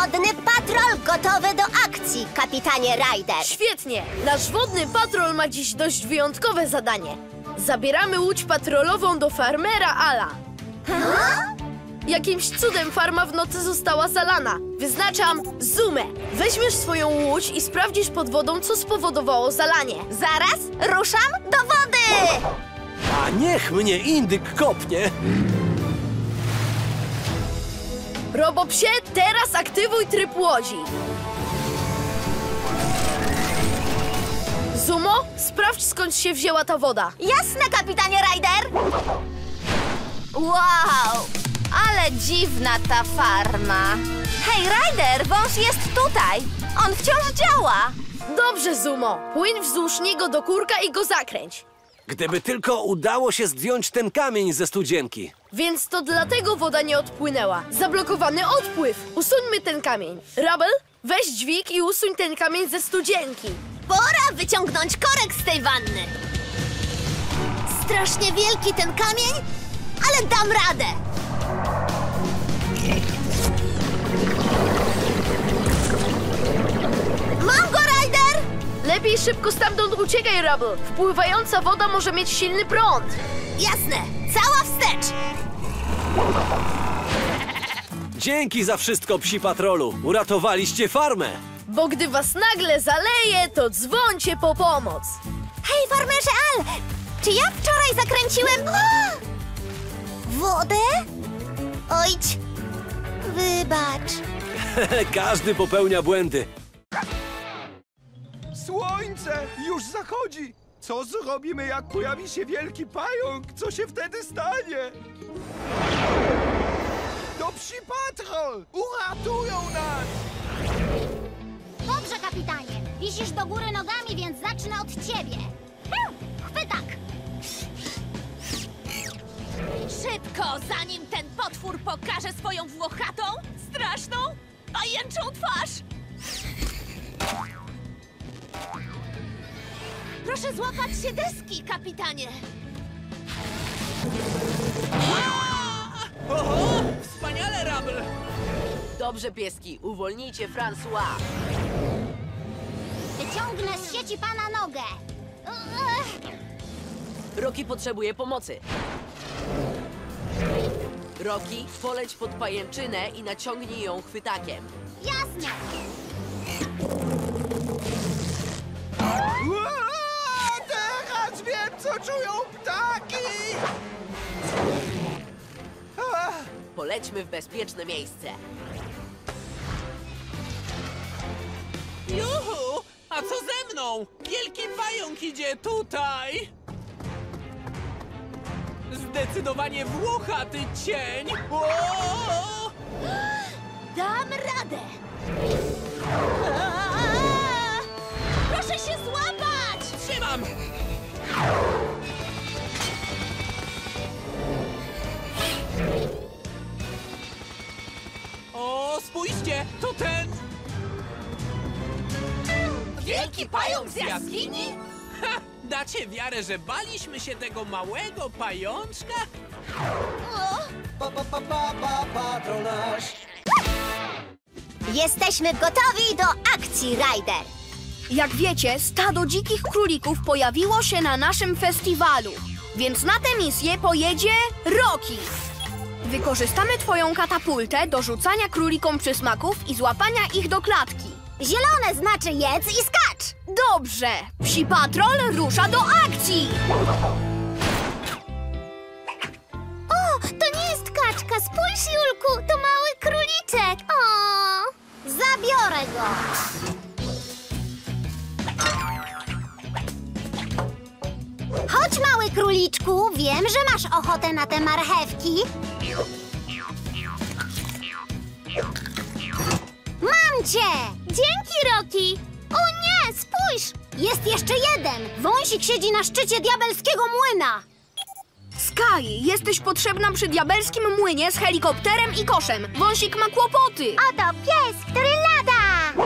Wodny patrol gotowy do akcji, kapitanie Ryder. Świetnie! Nasz wodny patrol ma dziś dość wyjątkowe zadanie. Zabieramy łódź patrolową do farmera Ala. Jakimś cudem farma w nocy została zalana. Wyznaczam Zoomę. Weźmiesz swoją łódź i sprawdzisz pod wodą, co spowodowało zalanie. Zaraz ruszam do wody! A niech mnie indyk kopnie! Robopsie, teraz aktywuj tryb łodzi. Zumo, sprawdź, skąd się wzięła ta woda. Jasne, kapitanie Ryder! Wow! Ale dziwna ta farma. Hej, Ryder, wąż jest tutaj. On wciąż działa. Dobrze, Zumo. Płyń wzdłuż niego do kurka i go zakręć. Gdyby tylko udało się zdjąć ten kamień ze studzienki. Więc to dlatego woda nie odpłynęła. Zablokowany odpływ. Usuńmy ten kamień. Rubble, weź dźwig i usuń ten kamień ze studzienki. Pora wyciągnąć korek z tej wanny. Strasznie wielki ten kamień, ale dam radę. Mam go, Ryder! Lepiej szybko stamtąd uciekaj, Rubble. Wpływająca woda może mieć silny prąd. Jasne, cała wstecz! Dzięki za wszystko, Psi Patrolu. Uratowaliście farmę. Bo gdy was nagle zaleje, to dzwońcie po pomoc. Hej, farmerze Al! Czy ja wczoraj zakręciłem... wodę? Ojcz, wybacz. Każdy popełnia błędy. Słońce już zachodzi. Co zrobimy, jak pojawi się wielki pająk? Co się wtedy stanie? To Psi Patrol! Uratują nas! Dobrze, kapitanie. Wisisz do góry nogami, więc zacznę od ciebie. Chwytak! Szybko, zanim ten potwór pokaże swoją włochatą, straszną, pajęczą twarz! Proszę złapać się deski, kapitanie! Oho, wspaniale, Rubble! Dobrze, pieski, uwolnijcie François! Wyciągnę z sieci pana nogę! Rocky potrzebuje pomocy! Rocky, poleć pod pajęczynę i naciągnij ją chwytakiem. Jasne! Teraz wiem, co czują ptaki! Polećmy w bezpieczne miejsce. Juhu! A co ze mną? Wielki pająk idzie tutaj! Zdecydowanie włochaty cień! O! Dam radę! Proszę się złapać! Trzymam! O, spójrzcie! To ten... Wielki pająk z jaskini? Ha! Dacie wiarę, że baliśmy się tego małego pajączka? Patronaż! Jesteśmy gotowi do akcji, Ryder! Jak wiecie, stado dzikich królików pojawiło się na naszym festiwalu, więc na tę misję pojedzie Rocky! Wykorzystamy twoją katapultę do rzucania królikom przysmaków i złapania ich do klatki. Zielone znaczy jedz i skacz! Dobrze! Psi Patrol rusza do akcji! O, to nie jest kaczka! Spójrz, Julku, to mały króliczek! O, zabiorę go! Chodź, mały króliczku, wiem, że masz ochotę na te marchewki. Mam cię! Dzięki, Rocky! O nie, spójrz! Jest jeszcze jeden! Wąsik siedzi na szczycie diabelskiego młyna! Sky, jesteś potrzebna przy diabelskim młynie z helikopterem i koszem. Wąsik ma kłopoty! Oto pies, który lada!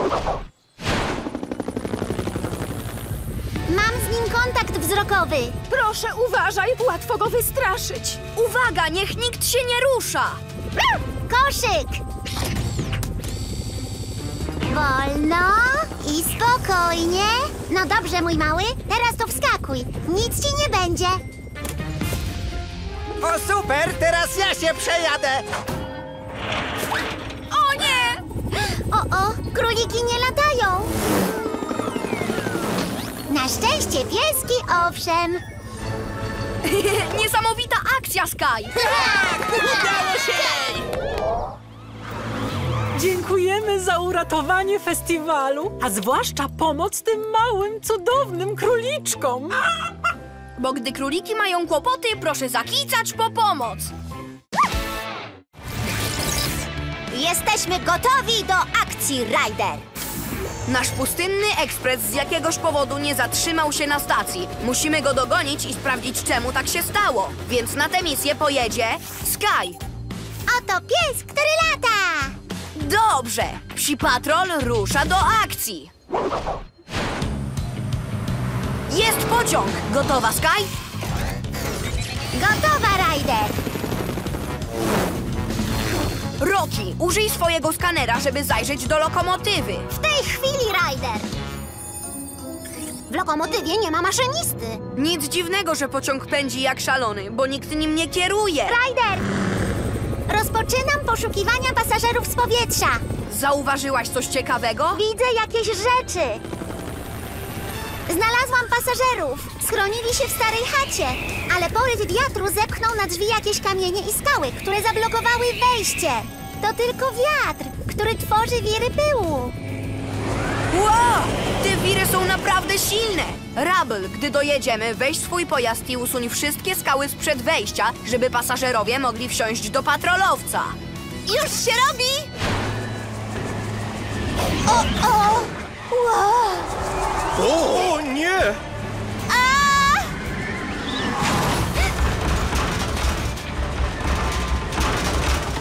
Mam z nim kontakt wzrokowy. Proszę, uważaj, łatwo go wystraszyć. Uwaga, niech nikt się nie rusza! Koszyk! Wolno i spokojnie. No dobrze, mój mały, teraz to wskakuj. Nic ci nie będzie. O super, teraz ja się przejadę. O nie! O, króliki nie latają. Na szczęście pieski, owszem. Niesamowita akcja, Sky! Tak! Udało się jej! Dziękujemy za uratowanie festiwalu, a zwłaszcza pomoc tym małym, cudownym króliczkom. Bo gdy króliki mają kłopoty, proszę zakicać po pomoc. Jesteśmy gotowi do akcji, Ryder. Nasz pustynny ekspres z jakiegoś powodu nie zatrzymał się na stacji. Musimy go dogonić i sprawdzić, czemu tak się stało. Więc na tę misję pojedzie Sky. Oto pies, który lata! Dobrze! Psi Patrol rusza do akcji. Jest pociąg! Gotowa, Sky? Gotowa, Ryder! Rocky, użyj swojego skanera, żeby zajrzeć do lokomotywy. W tej chwili, Ryder! W lokomotywie nie ma maszynisty. Nic dziwnego, że pociąg pędzi jak szalony, bo nikt nim nie kieruje. Ryder! Rozpoczynam poszukiwania pasażerów z powietrza. Zauważyłaś coś ciekawego? Widzę jakieś rzeczy. Znalazłam pasażerów. Schronili się w starej chacie, ale poryw wiatru zepchnął na drzwi jakieś kamienie i skały, które zablokowały wejście. To tylko wiatr, który tworzy wiry pyłu. Wow! Te wiry są naprawdę silne! Rubble, gdy dojedziemy, weź swój pojazd i usuń wszystkie skały sprzed wejścia, żeby pasażerowie mogli wsiąść do patrolowca. Już się robi! O! Wow! O nie!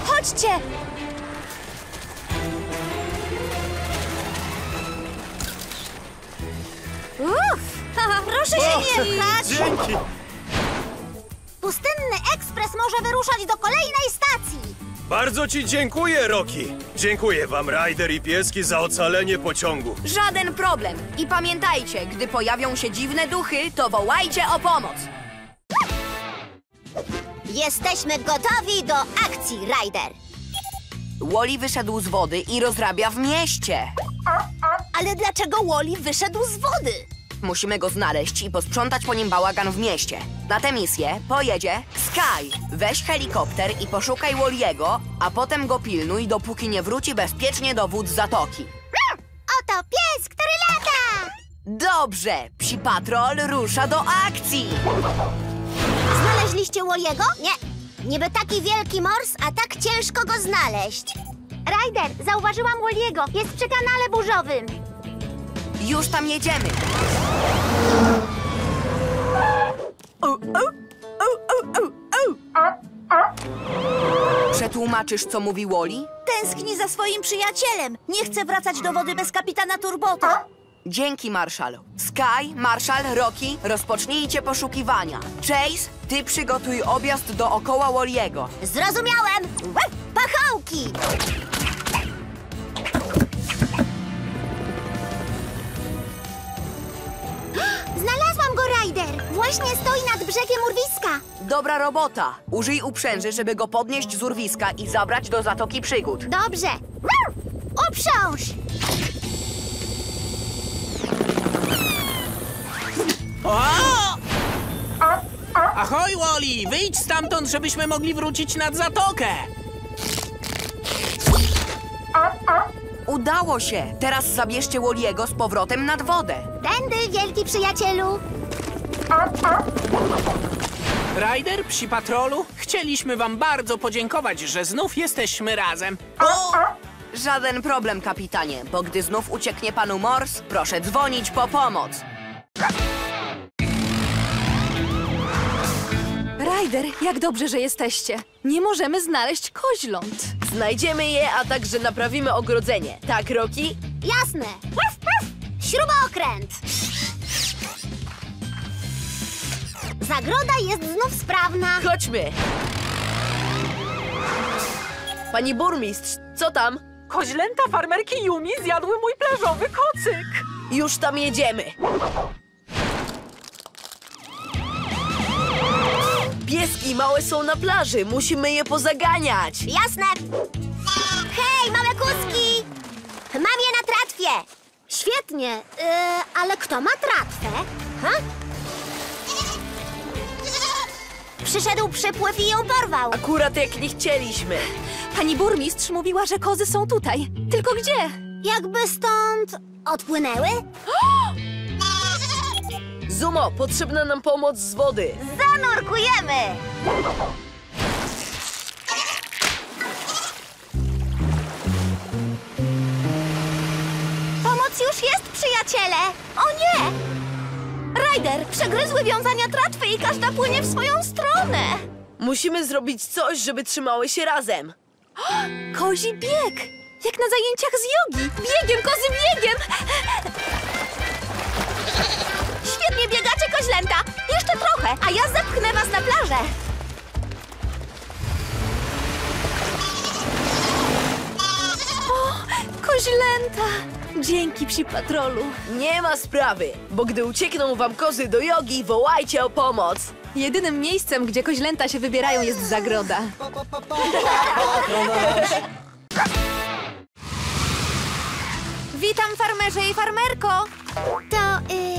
Chodźcie! Proszę się nie pchać! Dzięki! Pustynny ekspres może wyruszać do kolejnej stacji! Bardzo ci dziękuję, Rocky! Dziękuję wam, Ryder i pieski, za ocalenie pociągu. Żaden problem! I pamiętajcie, gdy pojawią się dziwne duchy, to wołajcie o pomoc! Jesteśmy gotowi do akcji, Ryder! Wally wyszedł z wody i rozrabia w mieście. Ale dlaczego Wally wyszedł z wody? Musimy go znaleźć i posprzątać po nim bałagan w mieście. Na tę misję pojedzie Sky. Weź helikopter i poszukaj Wally'ego, a potem go pilnuj, dopóki nie wróci bezpiecznie do wód Zatoki. Oto pies, który lata! Dobrze! Psi Patrol rusza do akcji! Znaleźliście Wally'ego? Nie. Niby taki wielki mors, a tak ciężko go znaleźć. Ryder, zauważyłam Wally'ego. Jest przy kanale burzowym. Już tam jedziemy. Przetłumaczysz, co mówi Wally? Tęskni za swoim przyjacielem. Nie chce wracać do wody bez kapitana Turbota. Dzięki, Marshall. Sky, Marshall, Rocky, rozpocznijcie poszukiwania. Chase, ty przygotuj objazd dookoła Wally'ego. Zrozumiałem! Pachołki! Znalazłam go, Ryder! Właśnie stoi nad brzegiem urwiska. Dobra robota. Użyj uprzęży, żeby go podnieść z urwiska i zabrać do Zatoki Przygód. Dobrze. Uprząż! Ahoj, Wally! Wyjdź stamtąd, żebyśmy mogli wrócić nad zatokę! Udało się! Teraz zabierzcie Wally'ego z powrotem nad wodę. Tędy, wielki przyjacielu! Ryder, Psi Patrolu, chcieliśmy wam bardzo podziękować, że znów jesteśmy razem. Żaden problem, kapitanie, bo gdy znów ucieknie panu mors, proszę dzwonić po pomoc. Ryder, jak dobrze, że jesteście. Nie możemy znaleźć koźląt. Znajdziemy je, a także naprawimy ogrodzenie. Tak, Rocky? Jasne. Śrubokręt. Zagroda jest znów sprawna. Chodźmy. Pani burmistrz, co tam? Koźlęta farmerki Yumi zjadły mój plażowy kocyk! Już tam jedziemy! Pieski małe są na plaży, musimy je pozaganiać! Jasne! Hej, małe kuski! Mam je na tratwie! Świetnie, ale kto ma tratwę? Ha? Przyszedł przypływ i ją porwał. Akurat jak nie chcieliśmy. Pani burmistrz mówiła, że kozy są tutaj. Tylko gdzie? Jakby stąd odpłynęły? Zumo, potrzebna nam pomoc z wody. Zanurkujemy! Pomoc już jest, przyjaciele! O nie! Ryder, przegryzły wiązania tratwy i każda płynie w swoją stronę. Musimy zrobić coś, żeby trzymały się razem. Kozi bieg! Jak na zajęciach z jogi! Biegiem, kozy, biegiem! Świetnie biegacie, koźlęta! Jeszcze trochę, a ja zepchnę was na plażę! O, koźlęta! Dzięki, Psi Patrolu. Nie ma sprawy, bo gdy uciekną wam kozy do jogi, wołajcie o pomoc. Jedynym miejscem, gdzie koźlęta się wybierają, jest zagroda. Witam, farmerze i farmerko. To,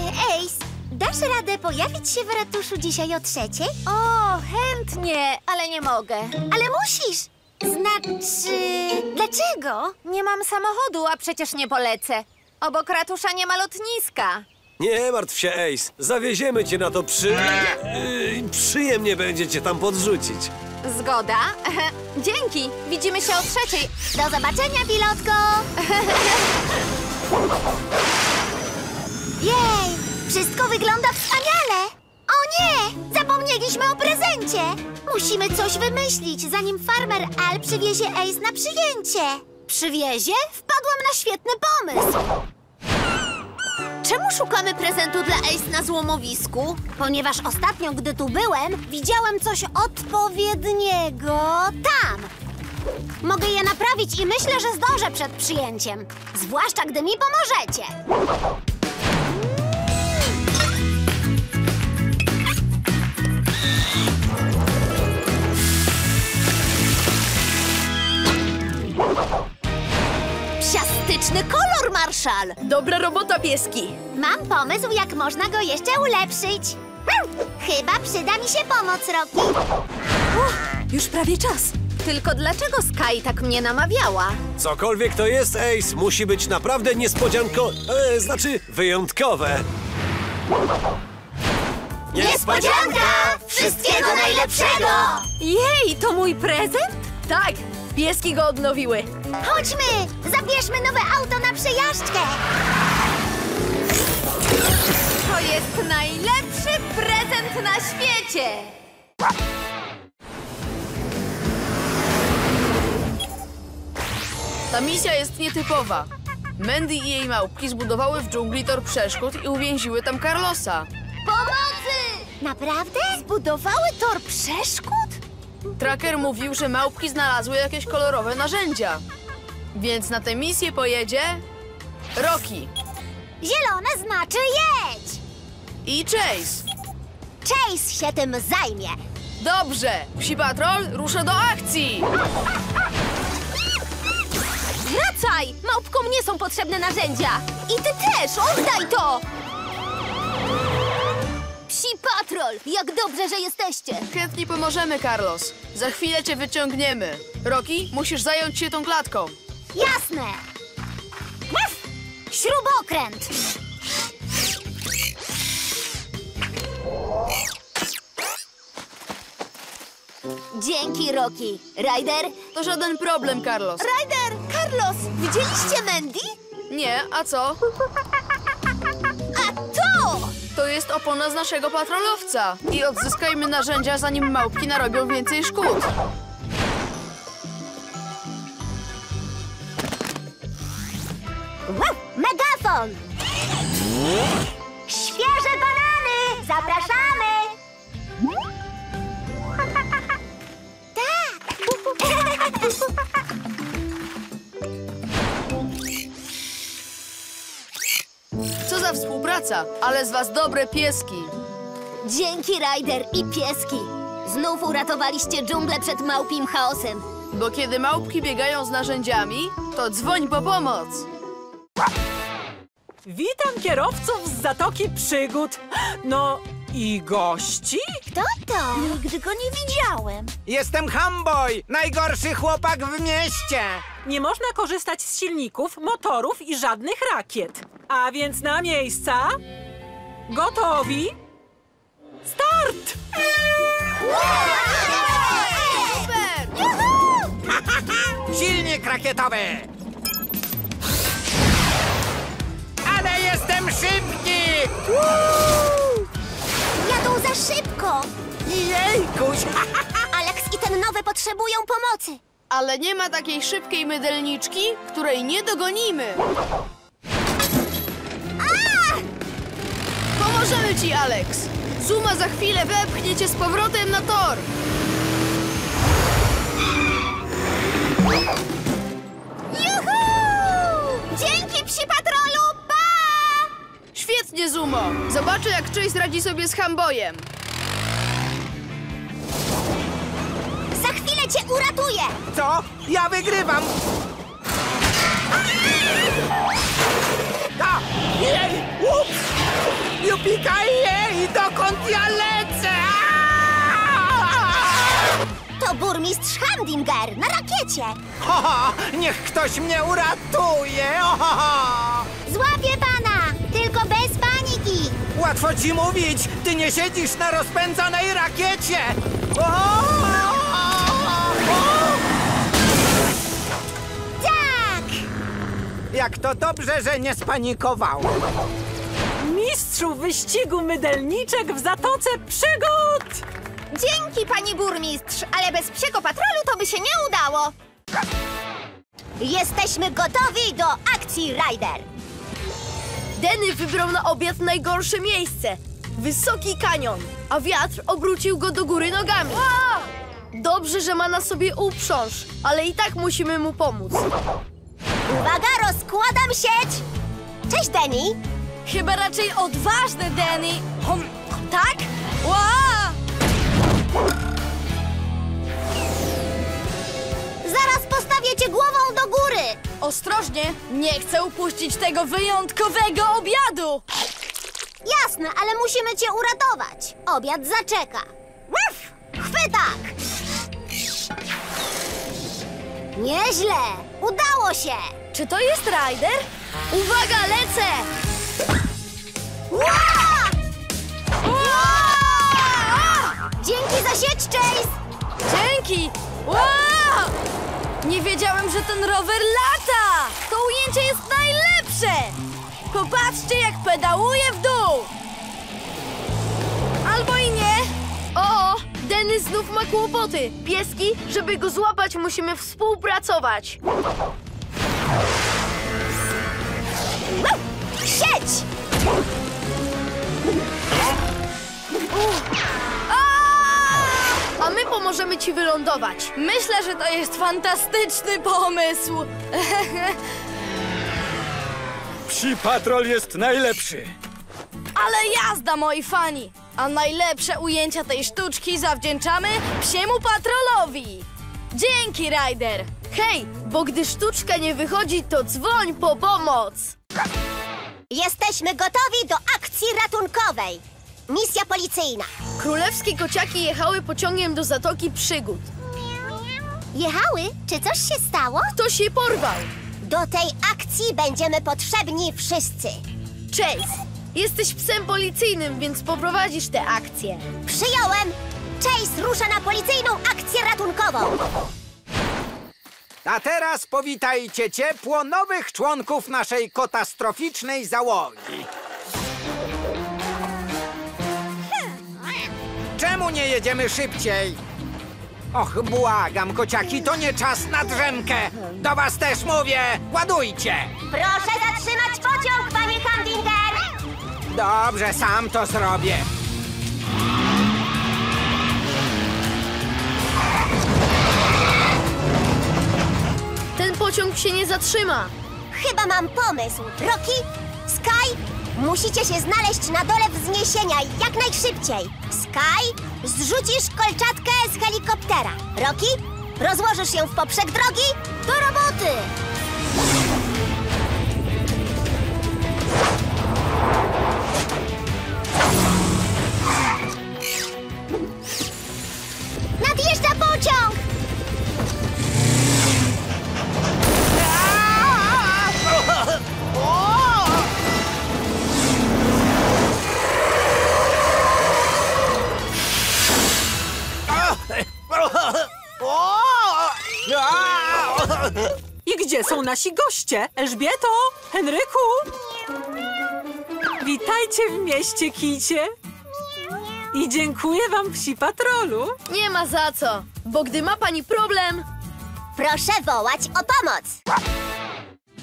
Ace, dasz radę pojawić się w ratuszu dzisiaj o 3:00? O, chętnie, ale nie mogę. Ale musisz. Znaczy... dlaczego? Nie mam samochodu, a przecież nie polecę. Obok ratusza nie ma lotniska. Nie martw się, Ace. Zawieziemy cię na to przyjemnie będzie cię tam podrzucić. Zgoda. Dzięki. Widzimy się o 3:00. Do zobaczenia, pilotko. Jej! Wszystko wygląda wspaniale. O nie! Zapomnieliśmy o prezencie. Musimy coś wymyślić, zanim farmer Al przywiezie Ace na przyjęcie. Przywiezie? Wpadłam na świetny pomysł. Czemu szukamy prezentu dla Ace na złomowisku? Ponieważ ostatnio, gdy tu byłem, widziałem coś odpowiedniego tam. Mogę je naprawić i myślę, że zdążę przed przyjęciem. Zwłaszcza, gdy mi pomożecie. Psiastyczny kolor, Marshall! Dobra robota, pieski! Mam pomysł, jak można go jeszcze ulepszyć. Chyba przyda mi się pomoc, Rocky. Już prawie czas. Tylko dlaczego Sky tak mnie namawiała? Cokolwiek to jest, Ace, musi być naprawdę znaczy wyjątkowe. Niespodzianka! Wszystkiego najlepszego! Jej, to mój prezent? Tak! Pieski go odnowiły. Chodźmy! Zabierzmy nowe auto na przejażdżkę! To jest najlepszy prezent na świecie! Ta misja jest nietypowa. Mandy i jej małpki zbudowały w dżungli tor przeszkód i uwięziły tam Carlosa. Pomocy! Naprawdę? Zbudowały tor przeszkód? Tracker mówił, że małpki znalazły jakieś kolorowe narzędzia. Więc na tę misję pojedzie... Rocky. Zielone znaczy jedź! I Chase. Chase się tym zajmie. Dobrze! Psi Patrol rusza do akcji! Wracaj! Małpkom nie są potrzebne narzędzia! I ty też! Oddaj to! Psi Patrol! Jak dobrze, że jesteście! Chętnie pomożemy, Carlos. Za chwilę cię wyciągniemy. Rocky, musisz zająć się tą klatką. Jasne! Śrubokręt! Dzięki, Rocky. Ryder? To żaden problem, Carlos. Ryder! Carlos! Widzieliście Mandy? Nie, a co? To jest opona z naszego patrolowca. I odzyskajmy narzędzia, zanim małpki narobią więcej szkód. Wow, megafon! Świeże banany! Zapraszamy! Tak! dobra współpraca, ale z was dobre pieski. Dzięki, Ryder i pieski. Znów uratowaliście dżunglę przed małpim chaosem. Bo kiedy małpki biegają z narzędziami, to dzwoń po pomoc. Witam kierowców z Zatoki Przygód. No i gości? Kto to? Nigdy go nie widziałem. Jestem Humboj, najgorszy chłopak w mieście. Nie można korzystać z silników, motorów i żadnych rakiet. A więc na miejsca. Gotowi? Start! Super! Silnik rakietowy! Ale jestem szybki! Jadą za szybko! Jejkuś! Aleks i ten nowy potrzebują pomocy! Ale nie ma takiej szybkiej mydelniczki, której nie dogonimy! Pomożemy ci, Aleks! Zuma za chwilę wepchnie cię z powrotem na tor! Juhu! Dzięki, Psi Patrolu! Pa! Świetnie, Zumo! Zobaczę, jak Chase radzi sobie z Humbojem. Za chwilę cię uratuję! Co? Ja wygrywam! A! Jej! Ups! Jupikaje! I dokąd ja lecę? Aaaa! To burmistrz Hamdinger na rakiecie! Ho, ho, niech ktoś mnie uratuje! Ho, ho. Złapię pana! Tylko bez paniki! Łatwo ci mówić! Ty nie siedzisz na rozpędzanej rakiecie! O! O! Tak! Jak to dobrze, że nie spanikowałem! Mistrzu wyścigu mydelniczek w Zatoce Przygód! Dzięki, pani burmistrz, ale bez psiego patrolu to by się nie udało. Jesteśmy gotowi do akcji, Ryder. Denny wybrał na obiad najgorsze miejsce. Wysoki kanion, a wiatr obrócił go do góry nogami. Wow! Dobrze, że ma na sobie uprząż, ale i tak musimy mu pomóc. Uwaga, rozkładam sieć! Cześć, Denny! Chyba raczej odważny, Denny. Tak? Wow! Zaraz postawię cię głową do góry. Ostrożnie, nie chcę upuścić tego wyjątkowego obiadu. Jasne, ale musimy cię uratować. Obiad zaczeka. Uf, chwytak! Nieźle, udało się. Czy to jest Ryder? Uwaga, lecę! Ua! Ua! Dzięki za sieć, Chase! Dzięki! Ua! Nie wiedziałem, że ten rower lata! To ujęcie jest najlepsze! Popatrzcie, jak pedałuje w dół! Albo i nie! O! Denny znów ma kłopoty! Pieski, żeby go złapać, musimy współpracować! Sieć! A my pomożemy ci wylądować. Myślę, że to jest fantastyczny pomysł. Psi Patrol jest najlepszy. Ale jazda, moi fani! A najlepsze ujęcia tej sztuczki zawdzięczamy Psiemu Patrolowi. Dzięki, Ryder. Hej, bo gdy sztuczka nie wychodzi, to dzwoń po pomoc. Jesteśmy gotowi do akcji ratunkowej. Misja policyjna. Królewskie kociaki jechały pociągiem do Zatoki Przygód. Jechały? Czy coś się stało? Ktoś się porwał. Do tej akcji będziemy potrzebni wszyscy. Chase, jesteś psem policyjnym, więc poprowadzisz tę akcję. Przyjąłem. Chase rusza na policyjną akcję ratunkową. A teraz powitajcie ciepło nowych członków naszej katastroficznej załogi. Czemu nie jedziemy szybciej? Och, błagam, kociaki, to nie czas na drzemkę. Do was też mówię, ładujcie. Proszę zatrzymać pociąg, panie Hamdinger. Dobrze, sam to zrobię. Ten pociąg się nie zatrzyma. Chyba mam pomysł. Rocky, Sky, Musicie się znaleźć na dole wzniesienia jak najszybciej. Sky, zrzucisz kolczatkę z helikoptera. Rocky, rozłożysz ją w poprzek drogi. Do roboty! Nadjeżdża pociąg! I gdzie są nasi goście? Elżbieto, Henryku! Witajcie w mieście, kicie! I dziękuję wam, Psi Patrolu! Nie ma za co, bo gdy ma pani problem... Proszę wołać o pomoc!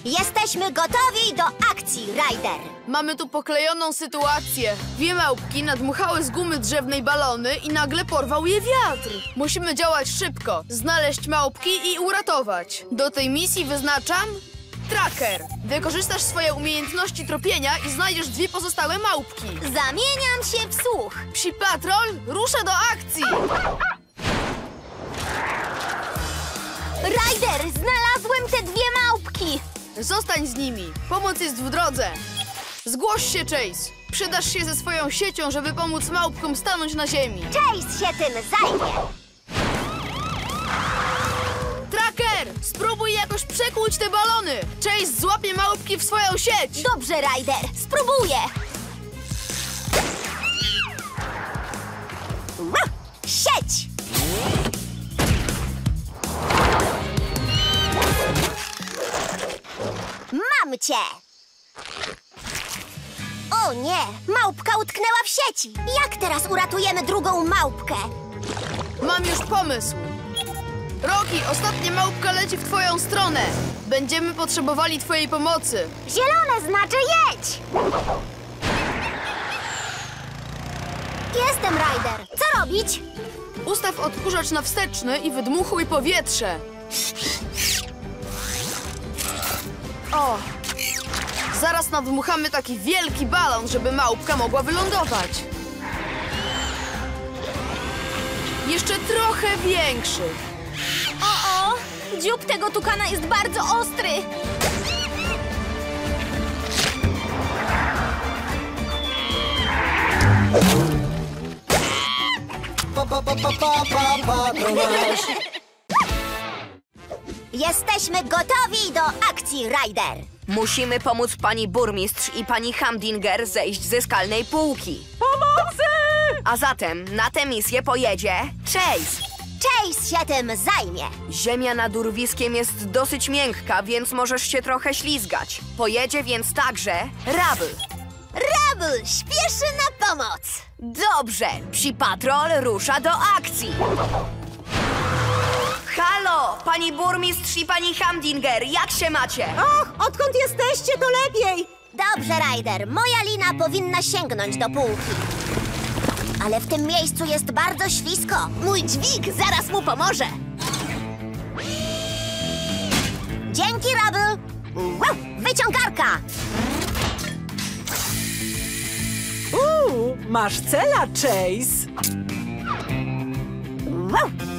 Jesteśmy gotowi do akcji, Ryder! Mamy tu poklejoną sytuację. Dwie małpki nadmuchały z gumy drzewnej balony i nagle porwał je wiatr. Musimy działać szybko, znaleźć małpki i uratować. Do tej misji wyznaczam... Tracker. Wykorzystasz swoje umiejętności tropienia i znajdziesz dwie pozostałe małpki. Zamieniam się w słuch. Psi Patrol rusza do akcji! Ryder, znalazłem te dwie małpki! Zostań z nimi. Pomoc jest w drodze. Zgłoś się, Chase. Przydasz się ze swoją siecią, żeby pomóc małpkom stanąć na ziemi. Chase się tym zajmie. Tracker, spróbuj jakoś przekłuć te balony. Chase złapie małpki w swoją sieć. Dobrze, Ryder. Spróbuję. Sieć! Mam cię! O nie! Małpka utknęła w sieci! Jak teraz uratujemy drugą małpkę? Mam już pomysł! Rocky, ostatnia małpka leci w twoją stronę! Będziemy potrzebowali twojej pomocy! Zielone znaczy jedź! Jestem, Ryder! Co robić? Ustaw odkurzacz na wsteczny i wydmuchuj powietrze! O! Zaraz nadmuchamy taki wielki balon, żeby małpka mogła wylądować. Jeszcze trochę większy. O! Dziób tego tukana jest bardzo ostry. Jesteśmy gotowi do akcji, Ryder! Musimy pomóc pani burmistrz i pani Hamdinger zejść ze skalnej półki. Pomocy! A zatem na tę misję pojedzie Chase. Chase się tym zajmie. Ziemia nad urwiskiem jest dosyć miękka, więc możesz się trochę ślizgać. Pojedzie więc także Rubble. Rubble śpieszy na pomoc. Dobrze, Psi Patrol rusza do akcji. Halo! Pani burmistrz i pani Hamdinger, jak się macie? Och, odkąd jesteście, to lepiej! Dobrze, Ryder, moja lina powinna sięgnąć do półki. Ale w tym miejscu jest bardzo ślisko. Mój dźwig zaraz mu pomoże. Dzięki, Rubble! Wyciągarka! Masz cela, Chase!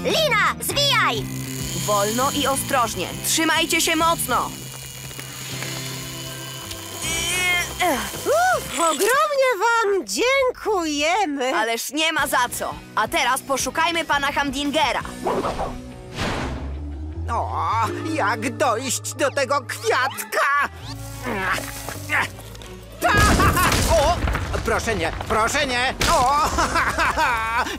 Lina, zwijaj! Wolno i ostrożnie. Trzymajcie się mocno. Ogromnie wam dziękujemy. Ależ nie ma za co. A teraz poszukajmy pana Hamdingera. O, jak dojść do tego kwiatka? O! Proszę nie, o,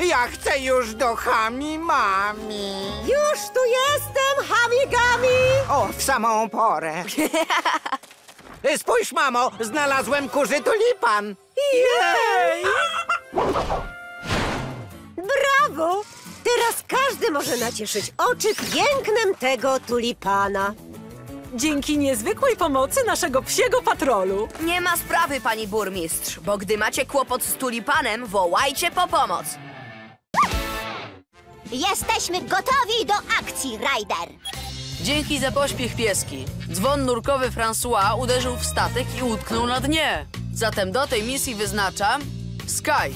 ja chcę już do Hami-Mami. Już tu jestem, Hamigami. O, w samą porę. Spójrz, mamo, znalazłem kurzy tulipan. Jej! Brawo! Teraz każdy może nacieszyć oczy pięknem tego tulipana. Dzięki niezwykłej pomocy naszego psiego patrolu. Nie ma sprawy, pani burmistrz, bo gdy macie kłopot z tulipanem, wołajcie po pomoc. Jesteśmy gotowi do akcji, Ryder. Dzięki za pośpiech, pieski. Dzwon nurkowy François uderzył w statek i utknął na dnie. Zatem do tej misji wyznaczam Sky.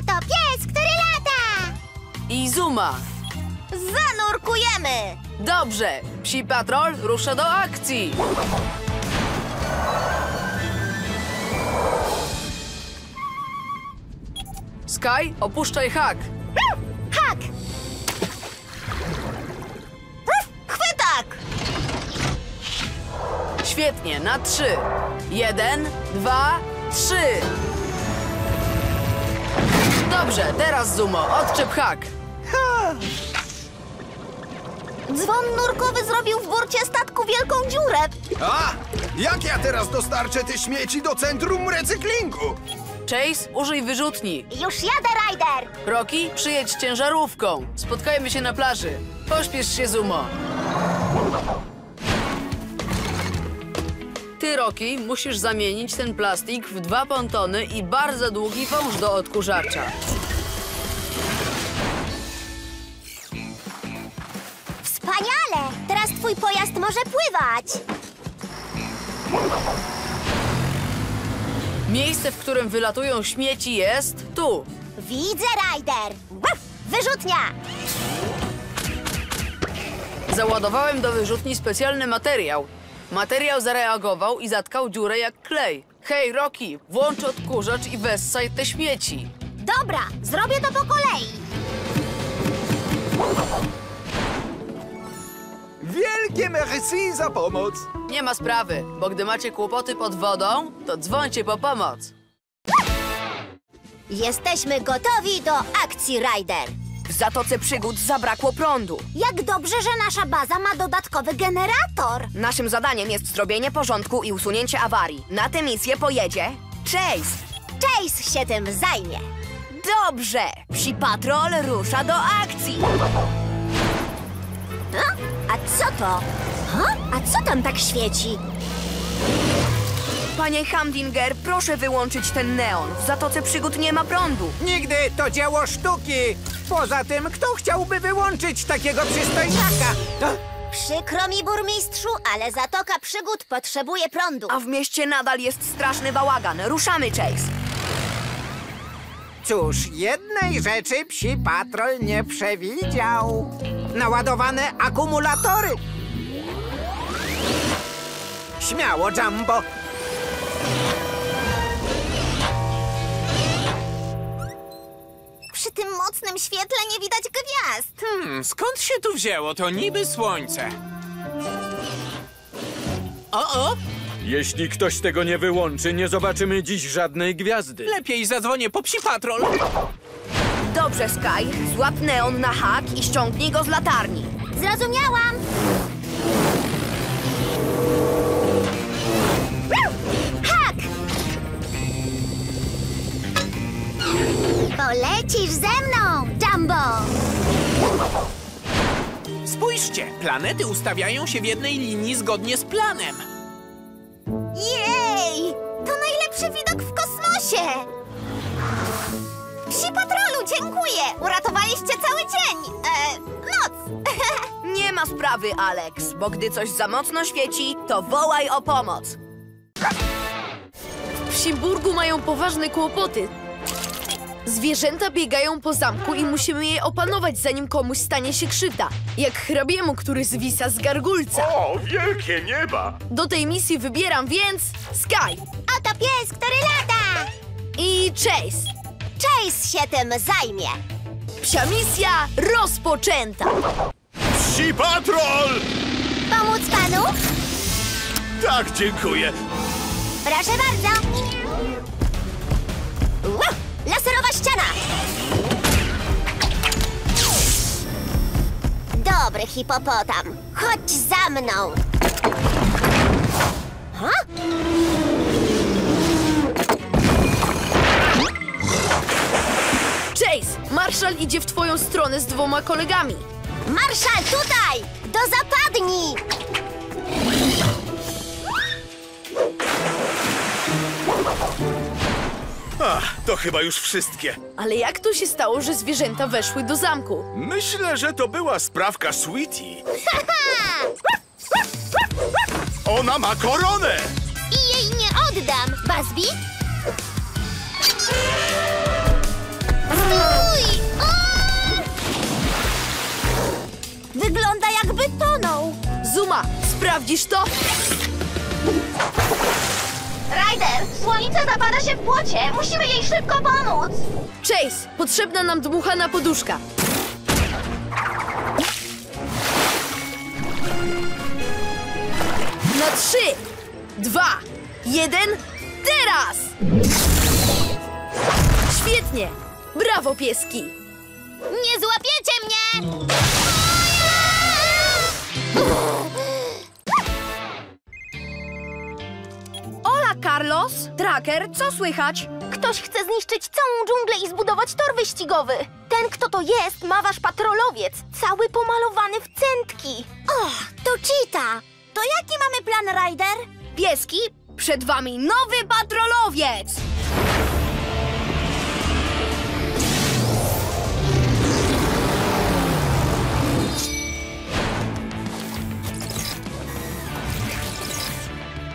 Oto pies, który lata! I Zuma. Zanurkujemy! Dobrze! Psi Patrol rusza do akcji! Sky, opuszczaj hak! Hak! Chwytak! Świetnie, na 3. 1, 2, 3! Dobrze, teraz Zumo, odczep hak! Dzwon nurkowy zrobił w burcie statku wielką dziurę. A! Jak ja teraz dostarczę te śmieci do centrum recyklingu? Chase, użyj wyrzutni. Już jadę, Ryder. Rocky, przyjedź ciężarówką. Spotkajmy się na plaży. Pośpiesz się, Zumo. Ty, Rocky, musisz zamienić ten plastik w 2 pontony i bardzo długi wąż do odkurzacza. Wspaniale! Teraz twój pojazd może pływać. Miejsce, w którym wylatują śmieci, jest tu. Widzę, Ryder. Wyrzutnia! Załadowałem do wyrzutni specjalny materiał. Materiał zareagował i zatkał dziurę jak klej. Hej, Rocky, włącz odkurzacz i wessaj te śmieci. Dobra, zrobię to po kolei. Wielkie merci za pomoc. Nie ma sprawy, bo gdy macie kłopoty pod wodą, to dzwońcie po pomoc. Jesteśmy gotowi do akcji, Ryder. W Zatoce Przygód zabrakło prądu. Jak dobrze, że nasza baza ma dodatkowy generator. Naszym zadaniem jest zrobienie porządku i usunięcie awarii. Na tę misję pojedzie Chase. Chase się tym zajmie. Dobrze, Psi Patrol rusza do akcji. A co to? A co tam tak świeci? Panie Hamdinger, proszę wyłączyć ten neon. W Zatoce Przygód nie ma prądu. Nigdy, to dzieło sztuki. Poza tym, kto chciałby wyłączyć takiego przystojniaka? Przykro mi, burmistrzu, ale Zatoka Przygód potrzebuje prądu. A w mieście nadal jest straszny bałagan. Ruszamy, Chase. Cóż, jednej rzeczy Psi Patrol nie przewidział. Naładowane akumulatory. Śmiało, Jumbo. Przy tym mocnym świetle nie widać gwiazd. Skąd się tu wzięło? To niby słońce. O-o! Jeśli ktoś tego nie wyłączy, nie zobaczymy dziś żadnej gwiazdy. Lepiej zadzwonię po Psi Patrol. Dobrze, Sky. Złap neon na hak i ściągnij go z latarni. Zrozumiałam. Hak! Polecisz ze mną, Jumbo. Spójrzcie, planety ustawiają się w jednej linii zgodnie z planem. Jej! To najlepszy widok w kosmosie! Psi Patrolu, dziękuję! Uratowaliście cały dzień! Noc! Nie ma sprawy, Aleks, bo gdy coś za mocno świeci, to wołaj o pomoc! W Simburgu mają poważne kłopoty. Zwierzęta biegają po zamku i musimy je opanować, zanim komuś stanie się krzywda. Jak hrabiemu, który zwisa z gargulca. O, wielkie nieba! Do tej misji wybieram więc Sky. Oto pies, który lata! I Chase. Chase się tym zajmie. Psia misja rozpoczęta. Psi Patrol! Pomóc panu? Tak, dziękuję. Proszę bardzo. Laserowa ściana! Dobry hipopotam, chodź za mną! Chase, Marshall idzie w twoją stronę z 2 kolegami. Marshall, tutaj! Do zapadni! Ach, to chyba już wszystkie. Ale jak to się stało, że zwierzęta weszły do zamku? Myślę, że to była sprawka Sweetie. Ona ma koronę! I jej nie oddam! Buzzbee? Stój! Wygląda, jakby tonął. Zuma, sprawdzisz to? Ryder, słonica zapada się w błocie. Musimy jej szybko pomóc. Chase, potrzebna nam dmuchana poduszka. Na 3, 2, 1, teraz! Świetnie! Brawo, pieski! Nie złapiecie mnie! Ola, Carlos! Tracker, co słychać? Ktoś chce zniszczyć całą dżunglę i zbudować tor wyścigowy. Ten, kto to jest, ma wasz patrolowiec, cały pomalowany w centki. O, to Cheetah! To jaki mamy plan, Ryder? Pieski, przed wami nowy patrolowiec!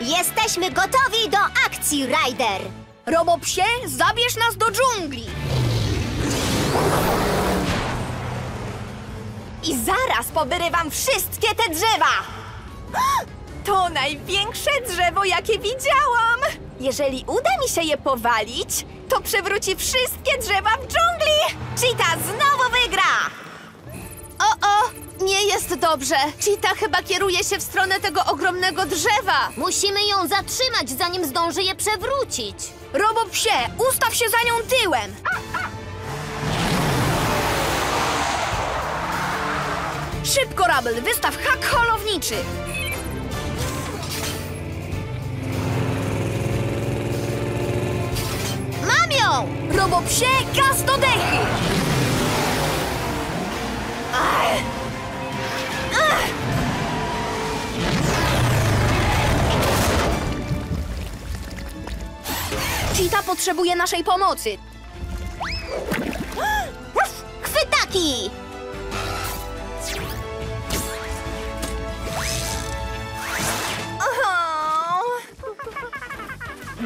Jesteśmy gotowi do akcji, Ryder! Robopsie, zabierz nas do dżungli! I zaraz pobyrywam wszystkie te drzewa! To największe drzewo, jakie widziałam! Jeżeli uda mi się je powalić, to przewróci wszystkie drzewa w dżungli! Cheetah znowu wygra! O, nie jest dobrze! Cheetah chyba kieruje się w stronę tego ogromnego drzewa! Musimy ją zatrzymać, zanim zdąży je przewrócić! Robopsie, ustaw się za nią tyłem! Szybko, Rubble, wystaw hak holowniczy! Robopsie, gaz do dechy! Cheetah potrzebuje naszej pomocy! Chwytaki!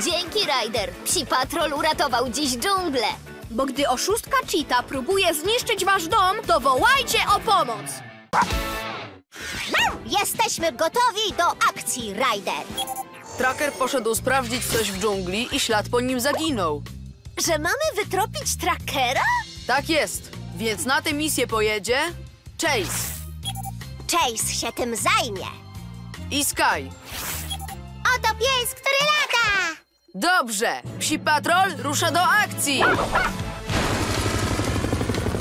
Dzięki, Ryder. Psi Patrol uratował dziś dżunglę. Bo gdy oszustka Cheetah próbuje zniszczyć wasz dom, to wołajcie o pomoc! Jesteśmy gotowi do akcji, Ryder. Tracker poszedł sprawdzić coś w dżungli i ślad po nim zaginął. Że mamy wytropić Trackera? Tak jest, więc na tę misję pojedzie Chase. Chase się tym zajmie. I Sky. Oto pies, który lata! Dobrze! Psi Patrol rusza do akcji!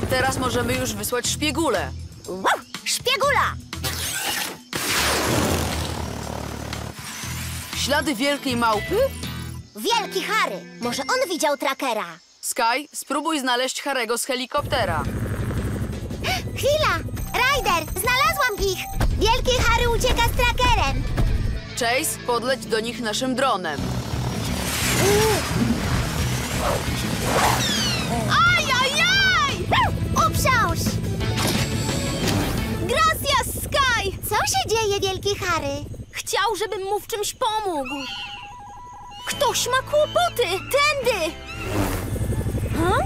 Teraz możemy już wysłać szpiegulę. Szpiegula! Ślady wielkiej małpy? Wielki Harry! Może on widział Trackera? Sky, spróbuj znaleźć Harry'ego z helikoptera. Chwila! Ryder, znalazłam ich! Wielki Harry ucieka z Trackerem! Chase, podleć do nich naszym dronem. Ajajaj! Uprząż! Gracias, Sky! Co się dzieje, wielki Harry? Chciał, żebym mu w czymś pomógł. Ktoś ma kłopoty! Tędy! Huh?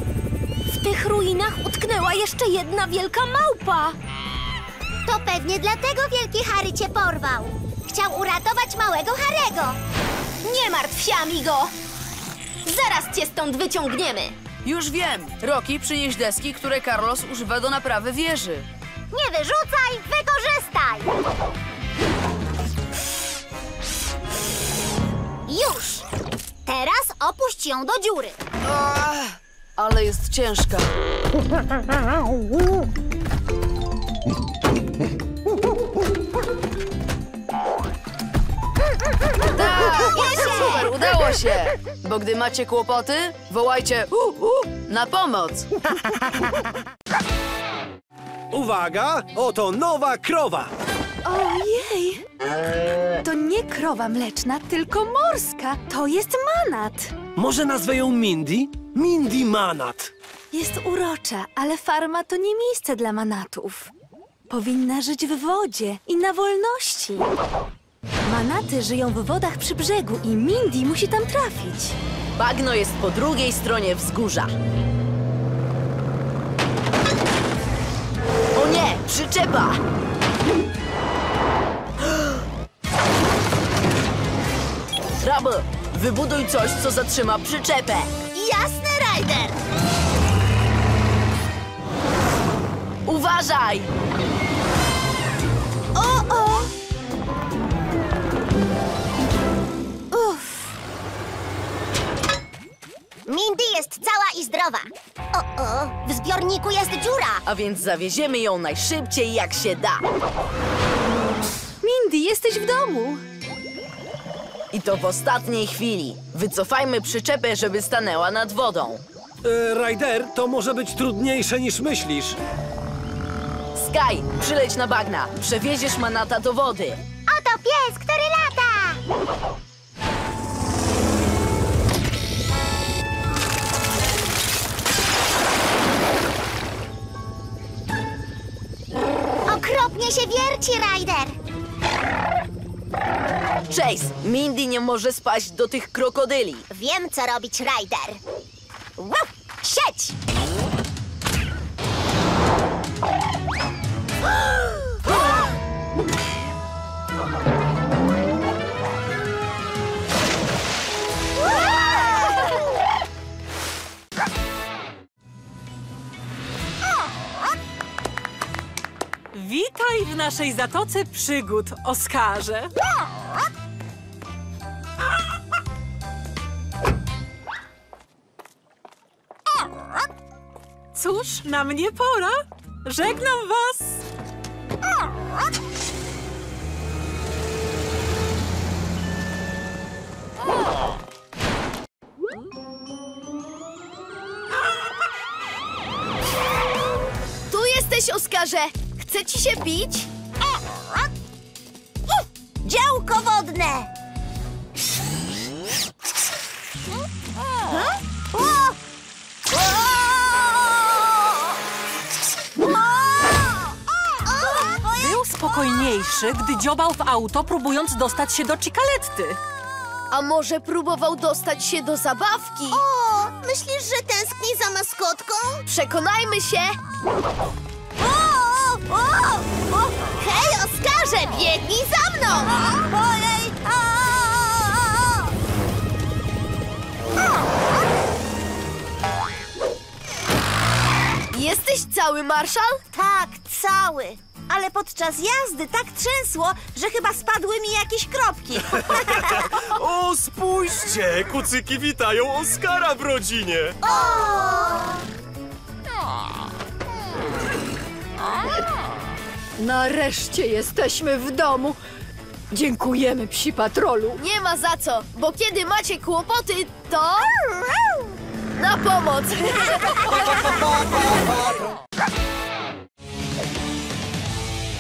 W tych ruinach utknęła jeszcze jedna wielka małpa. To pewnie dlatego wielki Harry cię porwał. Chciał uratować małego Harry'ego. Nie martw się, amigo. Zaraz cię stąd wyciągniemy. Już wiem. Rocky, przynieś deski, które Carlos używa do naprawy wieży. Nie wyrzucaj, wykorzystaj. Już. Teraz opuść ją do dziury. Ale jest ciężka. Super, udało się! Bo gdy macie kłopoty, wołajcie na pomoc! Uwaga! Oto nowa krowa! Ojej! To nie krowa mleczna, tylko morska. To jest manat. Może nazwę ją Mindy? Mindy Manat. Jest urocza, ale farma to nie miejsce dla manatów. Powinna żyć w wodzie i na wolności. Manaty żyją w wodach przy brzegu i Mindy musi tam trafić. Bagno jest po drugiej stronie wzgórza. O nie, przyczepa! Rubble, wybuduj coś, co zatrzyma przyczepę. Jasne, Ryder! Uważaj! O! Uff. Mindy jest cała i zdrowa. O! W zbiorniku jest dziura. A więc zawieziemy ją najszybciej, jak się da. Mindy, jesteś w domu. I to w ostatniej chwili. Wycofajmy przyczepę, żeby stanęła nad wodą. Ryder, to może być trudniejsze niż myślisz. Sky, przyleć na bagna. Przewieziesz manata do wody. Oto pies, który lata! Okropnie się wierci, Ryder! Chase, Mindy nie może spaść do tych krokodyli. Wiem, co robić, Ryder. Wow, sieć! Witaj w naszej Zatoce Przygód, Oskarze. Cóż, na mnie pora. Żegnam was. Tu jesteś, Oskarze. Chce ci się bić? Działko wodne! Był spokojniejszy, gdy dziobał w auto, próbując dostać się do Cicaletty. A może próbował dostać się do zabawki? O, myślisz, że tęskni za maskotką? Przekonajmy się! Hej, Oskarze, biegnij za mną! Jesteś cały, Marshall? Tak, cały. Ale podczas jazdy tak trzęsło, że chyba spadły mi jakieś kropki. O, spójrzcie! Kucyki witają Oskara w rodzinie. Nareszcie jesteśmy w domu. Dziękujemy, Psi Patrolu. Nie ma za co, bo kiedy macie kłopoty, to... na pomoc!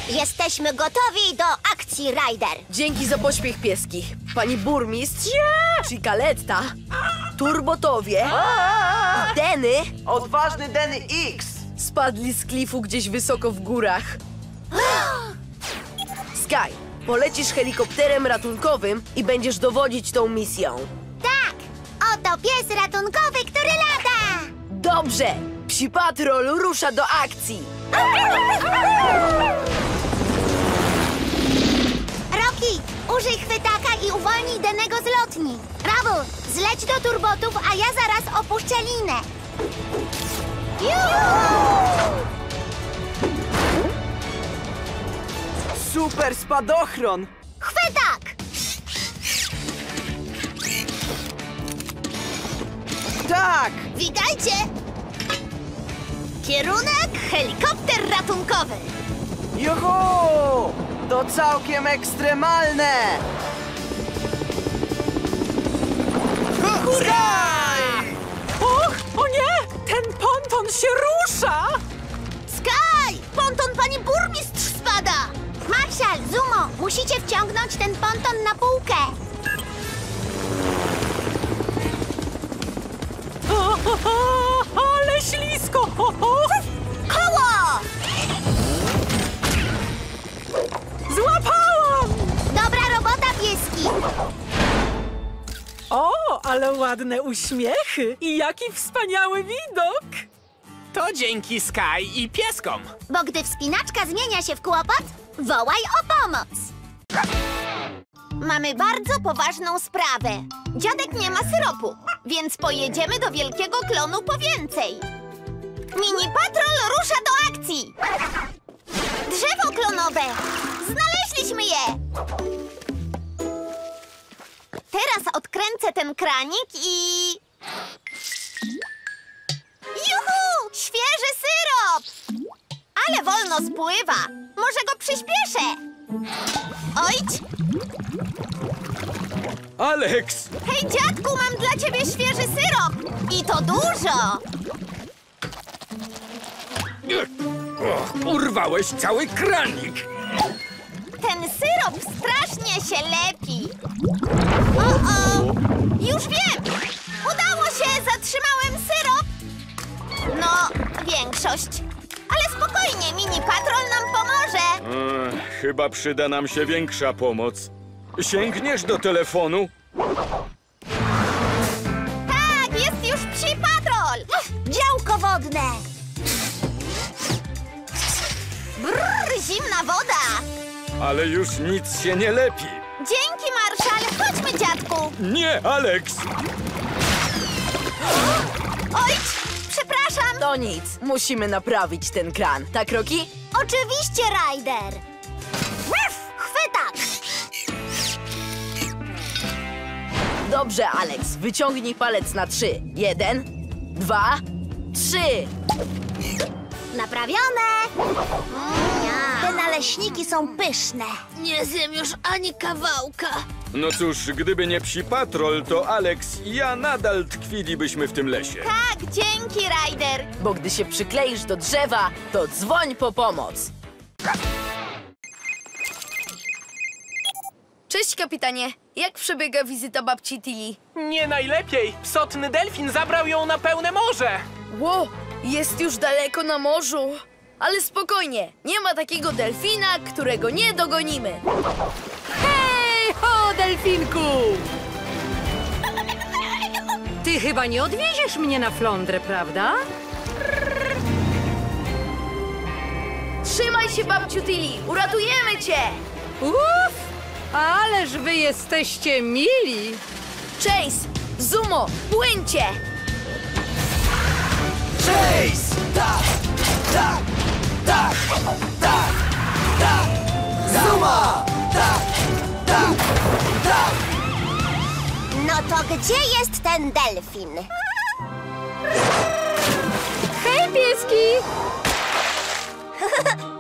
Jesteśmy gotowi do akcji, Ryder. Dzięki za pośpiech pieski. Pani burmistrz, Cicaletta, Turbotowie, Denny... Odważny Denny X! Spadli z klifu gdzieś wysoko w górach. Sky, polecisz helikopterem ratunkowym i będziesz dowodzić tą misją. Tak! Oto pies ratunkowy, który lata! Dobrze! Psi Patrol rusza do akcji! Rocky, użyj chwytaka i uwolnij Dennego z lotni. Rubble, zleć do turbotów, a ja zaraz opuszczę linę. Juhu! Super spadochron! Chwytak! Tak! Witajcie! Kierunek helikopter ratunkowy! Juhu! To całkiem ekstremalne! Hurra! Och, o nie! Ten ponton się rusza! Sky! Ponton pani burmistrz spada! Marshall, Zumo, musicie wciągnąć ten ponton na półkę. Ale ślisko! Koło! Złapałam! Dobra robota, Ale ładne uśmiechy i jaki wspaniały widok! To dzięki Sky i pieskom. Bo gdy wspinaczka zmienia się w kłopot, wołaj o pomoc. Mamy bardzo poważną sprawę. Dziadek nie ma syropu, więc pojedziemy do wielkiego klonu po więcej. Mini Patrol rusza do akcji. Drzewo klonowe. Znaleźliśmy je. Teraz odkręcę ten kranik i... Juhu! Świeży syrop! Ale wolno spływa. Może go przyspieszę. Ojcz! Aleks! Hej, dziadku, mam dla ciebie świeży syrop. I to dużo. Urwałeś cały kranik. Ten syrop strasznie się lepi. O-o! Już wiem! Udało się! Zatrzymałem syrop. No, większość. Ale spokojnie, Mini Patrol nam pomoże. Chyba przyda nam się większa pomoc. Sięgniesz do telefonu? Tak, jest już Psi Patrol. Działko wodne. Brrr, zimna woda. Ale już nic się nie lepi. Dzięki, Marshall. Chodźmy, dziadku. Nie, Aleks. Ojcz. Przepraszam! To nic. Musimy naprawić ten kran. Tak, Rocky? Oczywiście, Ryder! Chwytak! Dobrze, Aleks. Wyciągnij palec na 3. 1, 2, 3! Naprawione! Te naleśniki są pyszne. Nie zjem już ani kawałka. No cóż, gdyby nie Psi Patrol, to Aleks i ja nadal tkwilibyśmy w tym lesie. Tak, dzięki, Ryder. Bo gdy się przykleisz do drzewa, to dzwoń po pomoc. Cześć, kapitanie. Jak przebiega wizyta babci Tilly? Nie najlepiej. Psotny delfin zabrał ją na pełne morze. Wow, jest już daleko na morzu. Ale spokojnie, nie ma takiego delfina, którego nie dogonimy. O, delfinku! Ty chyba nie odwieziesz mnie na flądrę, prawda? Trzymaj się, babciu Tilly! Uratujemy cię! Uff! Ależ wy jesteście mili! Chase! Zumo! Płyńcie! Chase! Tak! Tak! Tak! Tak! Tak! Zuma! Tak! Tak, tak. No to gdzie jest ten delfin? Hej, pieski!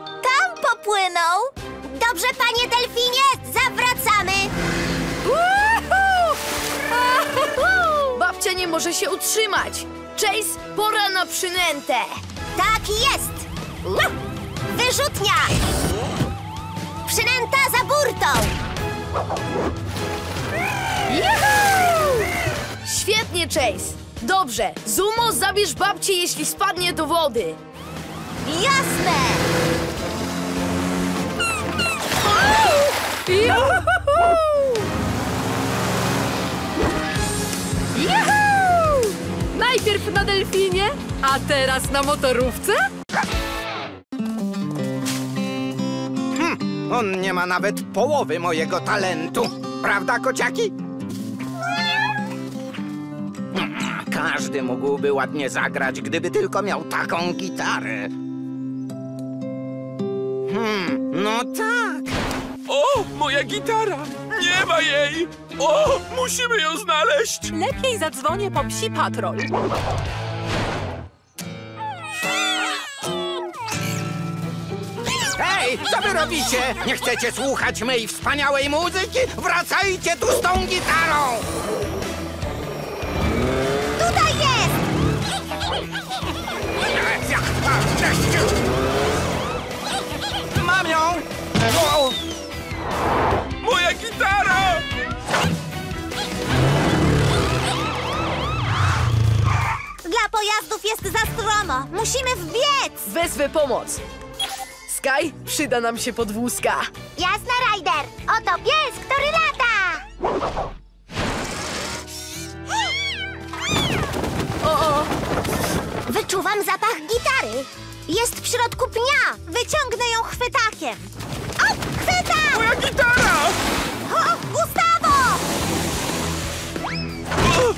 Tam popłynął! Dobrze, panie delfinie, zawracamy! Babcia nie może się utrzymać! Chase, pora na przynętę! Tak jest! Wyrzutnia! Przynęta za burtą! Juhu! Świetnie, Chase! Dobrze, Zumo, zabierz babcię, jeśli spadnie do wody. Jasne! Juhu! Juhu! Najpierw na delfinie, a teraz na motorówce? On nie ma nawet połowy mojego talentu. Prawda, kociaki? Każdy mógłby ładnie zagrać, gdyby tylko miał taką gitarę. No tak. O, moja gitara! Nie ma jej! O, musimy ją znaleźć! Lepiej zadzwonię po Psi Patrol. Hej, co wy robicie? Nie chcecie słuchać mej wspaniałej muzyki? Wracajcie tu z tą gitarą! Tutaj jest! Mam ją! Wow. Moja gitara! Dla pojazdów jest za stromo. Musimy wbiec! Wezwę pomoc. Sky, przyda nam się podwózka. Jasne, Ryder. Oto pies, który lata. Jest w środku pnia! Wyciągnę ją chwytakiem! O! Chwytam! Moja gitara! O! Gustavo! O,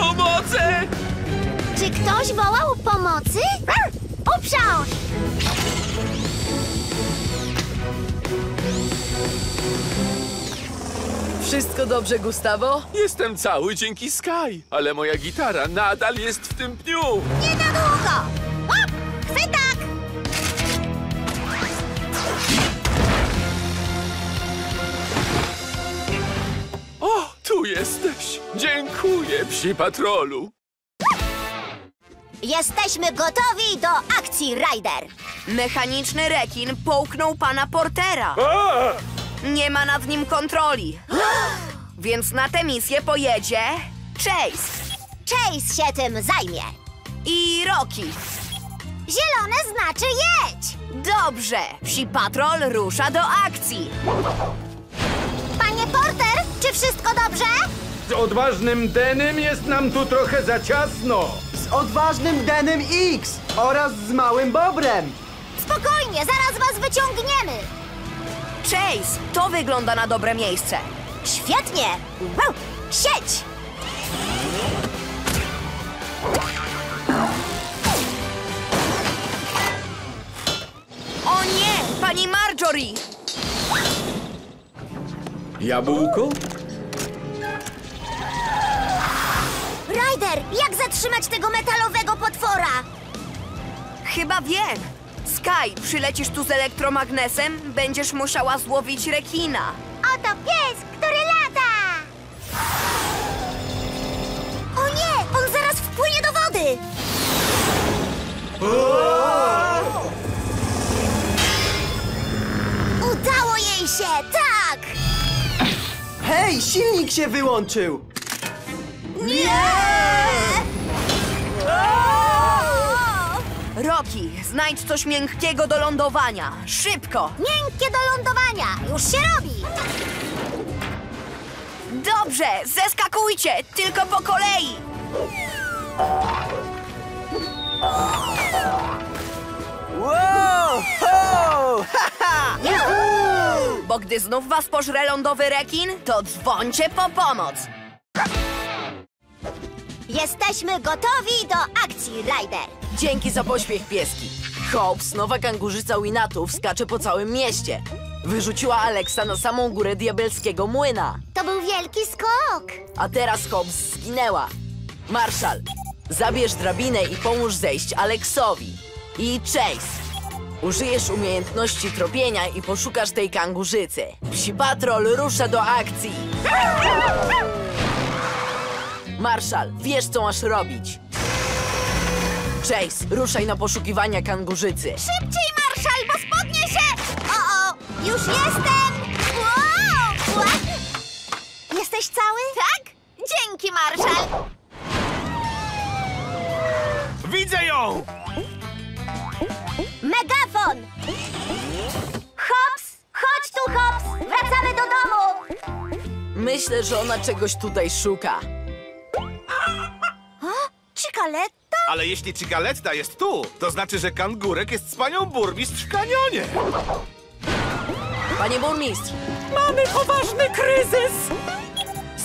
pomocy! Czy ktoś wołał pomocy? Uprząż! Wszystko dobrze, Gustavo? Jestem cały dzięki Sky, ale moja gitara nadal jest w tym pniu. Nie na długo! Łap! Chwytak! O, tu jesteś! Dziękuję, Psi Patrolu! Jesteśmy gotowi do akcji, Ryder! Mechaniczny rekin połknął pana portera. Nie ma nad nim kontroli. Więc na tę misję pojedzie Chase. Chase się tym zajmie. I Rocky. Zielone znaczy jedź. Dobrze. Psi Patrol rusza do akcji. Panie Porter, czy wszystko dobrze? Z odważnym Dennym jest nam tu trochę za ciasno. Z odważnym Dennym X oraz z małym Bobrem. Spokojnie, zaraz was wyciągniemy. Chase, to wygląda na dobre miejsce. Świetnie! Wow. Sieć! O nie! Pani Marjorie! Jabłko? Ryder, jak zatrzymać tego metalowego potwora? Chyba wiem. Sky, przylecisz tu z elektromagnesem, będziesz musiała złowić rekina. Oto pies, który lata! O nie! On zaraz wpłynie do wody! Udało jej się, tak! Hej, silnik się wyłączył! Nie! Rocky, znajdź coś miękkiego do lądowania. Szybko! Miękkie do lądowania! Już się robi! Dobrze! Zeskakujcie! Tylko po kolei! Wow! Ho! Ha, ha! Bo gdy znów was pożre lądowy rekin, to dzwońcie po pomoc! Jesteśmy gotowi do akcji, Ryder! Dzięki za pośpiech, pieski. Hobbs, nowa kangurzyca Winatów, skacze po całym mieście. Wyrzuciła Aleksa na samą górę diabelskiego młyna. To był wielki skok. A teraz Hobbs zginęła. Marshall, zabierz drabinę i pomóż zejść Aleksowi. I Chase, użyjesz umiejętności tropienia i poszukasz tej kangurzycy. Psi Patrol rusza do akcji. Marshall, wiesz, co masz robić. Chase, ruszaj na poszukiwania kangurzycy. Szybciej, Marshall, bo spodnie się! O-o, już jestem! Wow! Jesteś cały? Tak? Dzięki, Marshall! Widzę ją! Megafon! Hobbs, chodź tu, Hobbs! Wracamy do domu! Myślę, że ona czegoś tutaj szuka. O, Cicaletta? Ale jeśli Cicaletta jest tu, to znaczy, że kangurek jest z panią burmistrz w kanionie. Panie burmistrz! Mamy poważny kryzys!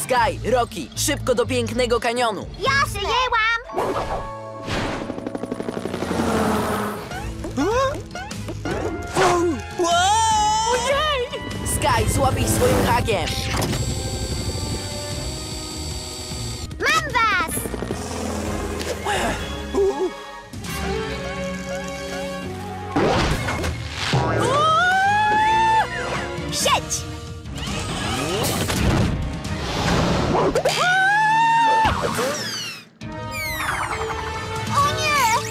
Sky, Rocky, szybko do pięknego kanionu. Ja przyjęłam! Ojej! Sky, złap ich swoim hakiem. Mam was! Sieć! O nie!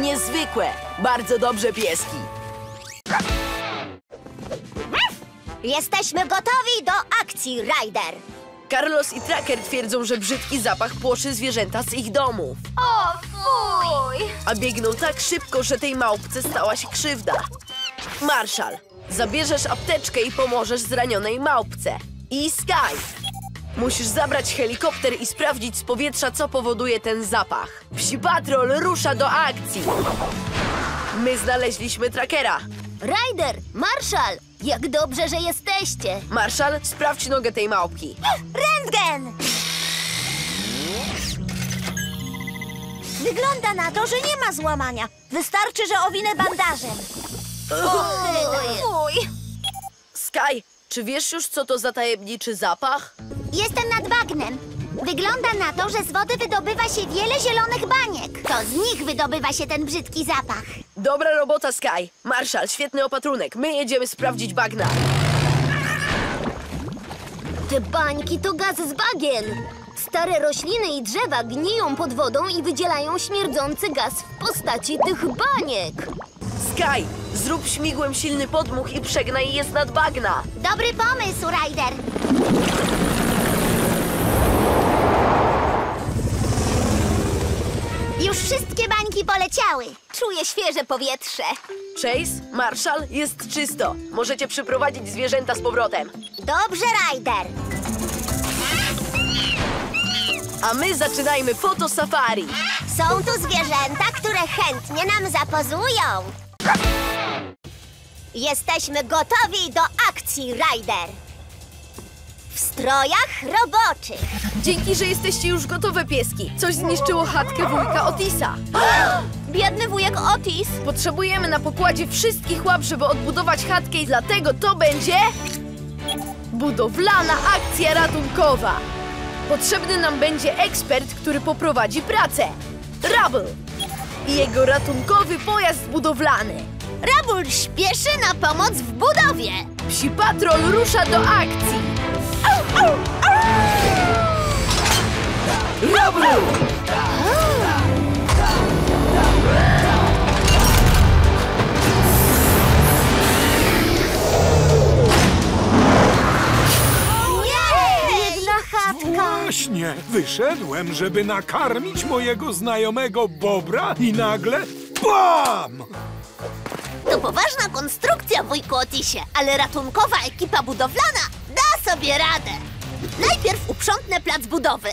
Niezwykłe! Bardzo dobrze, pieski! Jesteśmy gotowi do akcji, Ryder! Carlos i Tracker twierdzą, że brzydki zapach płoszy zwierzęta z ich domów. O, fuj! A biegną tak szybko, że tej małpce stała się krzywda. Marshall, zabierzesz apteczkę i pomożesz zranionej małpce. I Sky, Musisz zabrać helikopter i sprawdzić z powietrza, co powoduje ten zapach. Psi Patrol rusza do akcji. My znaleźliśmy Trackera. Ryder, Marshall, jak dobrze, że jesteście. Marshall, sprawdź nogę tej małpki. Rentgen! Wygląda na to, że nie ma złamania. Wystarczy, że owinę bandażem. Fuj! Sky, czy wiesz już, co to za tajemniczy zapach? Jestem nad bagnem. Wygląda na to, że z wody wydobywa się wiele zielonych baniek. To z nich wydobywa się ten brzydki zapach. Dobra robota, Sky. Marshall, świetny opatrunek. My jedziemy sprawdzić bagna. Te bańki to gaz z bagien. Stare rośliny i drzewa gniją pod wodą i wydzielają śmierdzący gaz w postaci tych baniek. Sky, zrób śmigłem silny podmuch i przegnaj je nad bagna. Dobry pomysł, Ryder. Już wszystkie bańki poleciały. Czuję świeże powietrze. Chase, Marshall, jest czysto. Możecie przyprowadzić zwierzęta z powrotem. Dobrze, Ryder. A my zaczynajmy fotosafari. Są tu zwierzęta, które chętnie nam zapozują. Jesteśmy gotowi do akcji, Ryder. W strojach roboczych. Dzięki, że jesteście już gotowe, pieski. Coś zniszczyło chatkę wujka Otisa. Biedny wujek Otis. Potrzebujemy na pokładzie wszystkich łap, żeby odbudować chatkę i dlatego to będzie... budowlana akcja ratunkowa. Potrzebny nam będzie ekspert, który poprowadzi pracę. Rubble i jego ratunkowy pojazd budowlany. Rubble śpieszy na pomoc w budowie. Psi Patrol rusza do akcji. Rubble! Właśnie! Wyszedłem, żeby nakarmić mojego znajomego bobra i nagle... BAM! To poważna konstrukcja, wujku Otisie, ale ratunkowa ekipa budowlana da sobie radę. Najpierw uprzątnę plac budowy.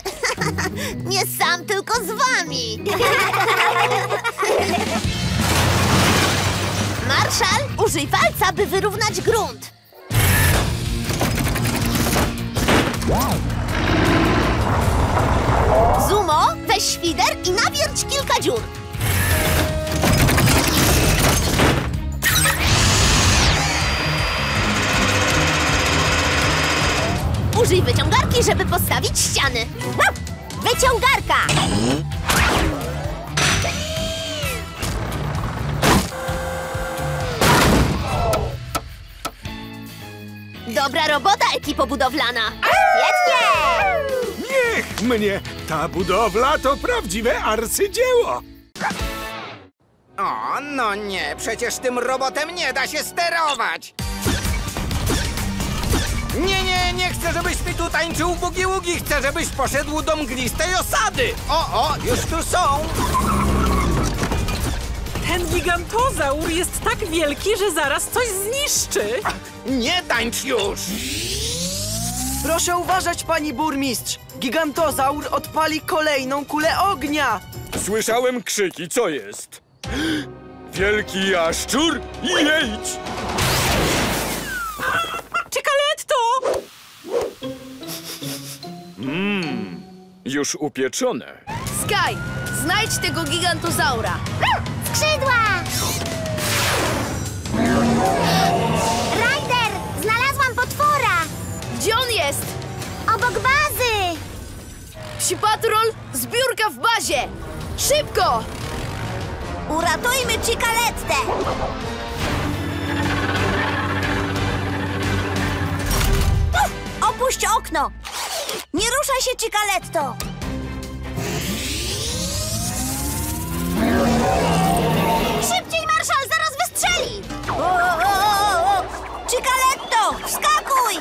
Nie sam, tylko z wami. Marshall, użyj walca, by wyrównać grunt. Zumo, weź świder i nawierć kilka dziur. Użyj wyciągarki, żeby postawić ściany. Wyciągarka! Dobra robota, ekipo budowlana. Świetnie! Niech mnie! Ta budowla to prawdziwe arcydzieło! O, no nie! Przecież tym robotem nie da się sterować! Nie chcę, żebyś mi tu tańczył bugi-wugi! Chcę, żebyś poszedł do mglistej osady! O, już tu są! Ten gigantozaur jest tak wielki, że zaraz coś zniszczy! Nie tańcz już! Proszę uważać, pani burmistrz! Gigantozaur odpali kolejną kulę ognia! Słyszałem krzyki, co jest? Wielki jaszczur? Jedź! Cicaletta! Już upieczone. Sky, znajdź tego gigantozaura! Skrzydła! Ryder, znalazłam potwora! Gdzie on jest? Obok bazy! Psi Patrol, zbiórka w bazie! Szybko! Uratujmy Cicalettę! Opuść okno! Nie ruszaj się, Cicaletto! Szybciej, Marshall, zaraz wystrzeli! Cicaletto, wskakuj!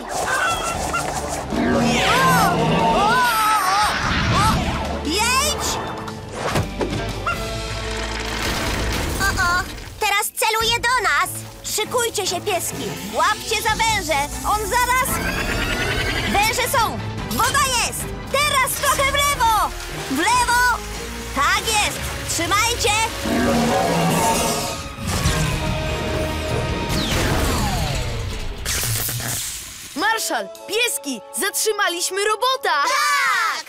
Jedź! Teraz celuje do nas! Szykujcie się, pieski! Łapcie za węże! On zaraz... Węże są! Woda jest! Teraz trochę w lewo! W lewo! Tak jest! Trzymajcie! Marshall, pieski! Zatrzymaliśmy robota! Tak!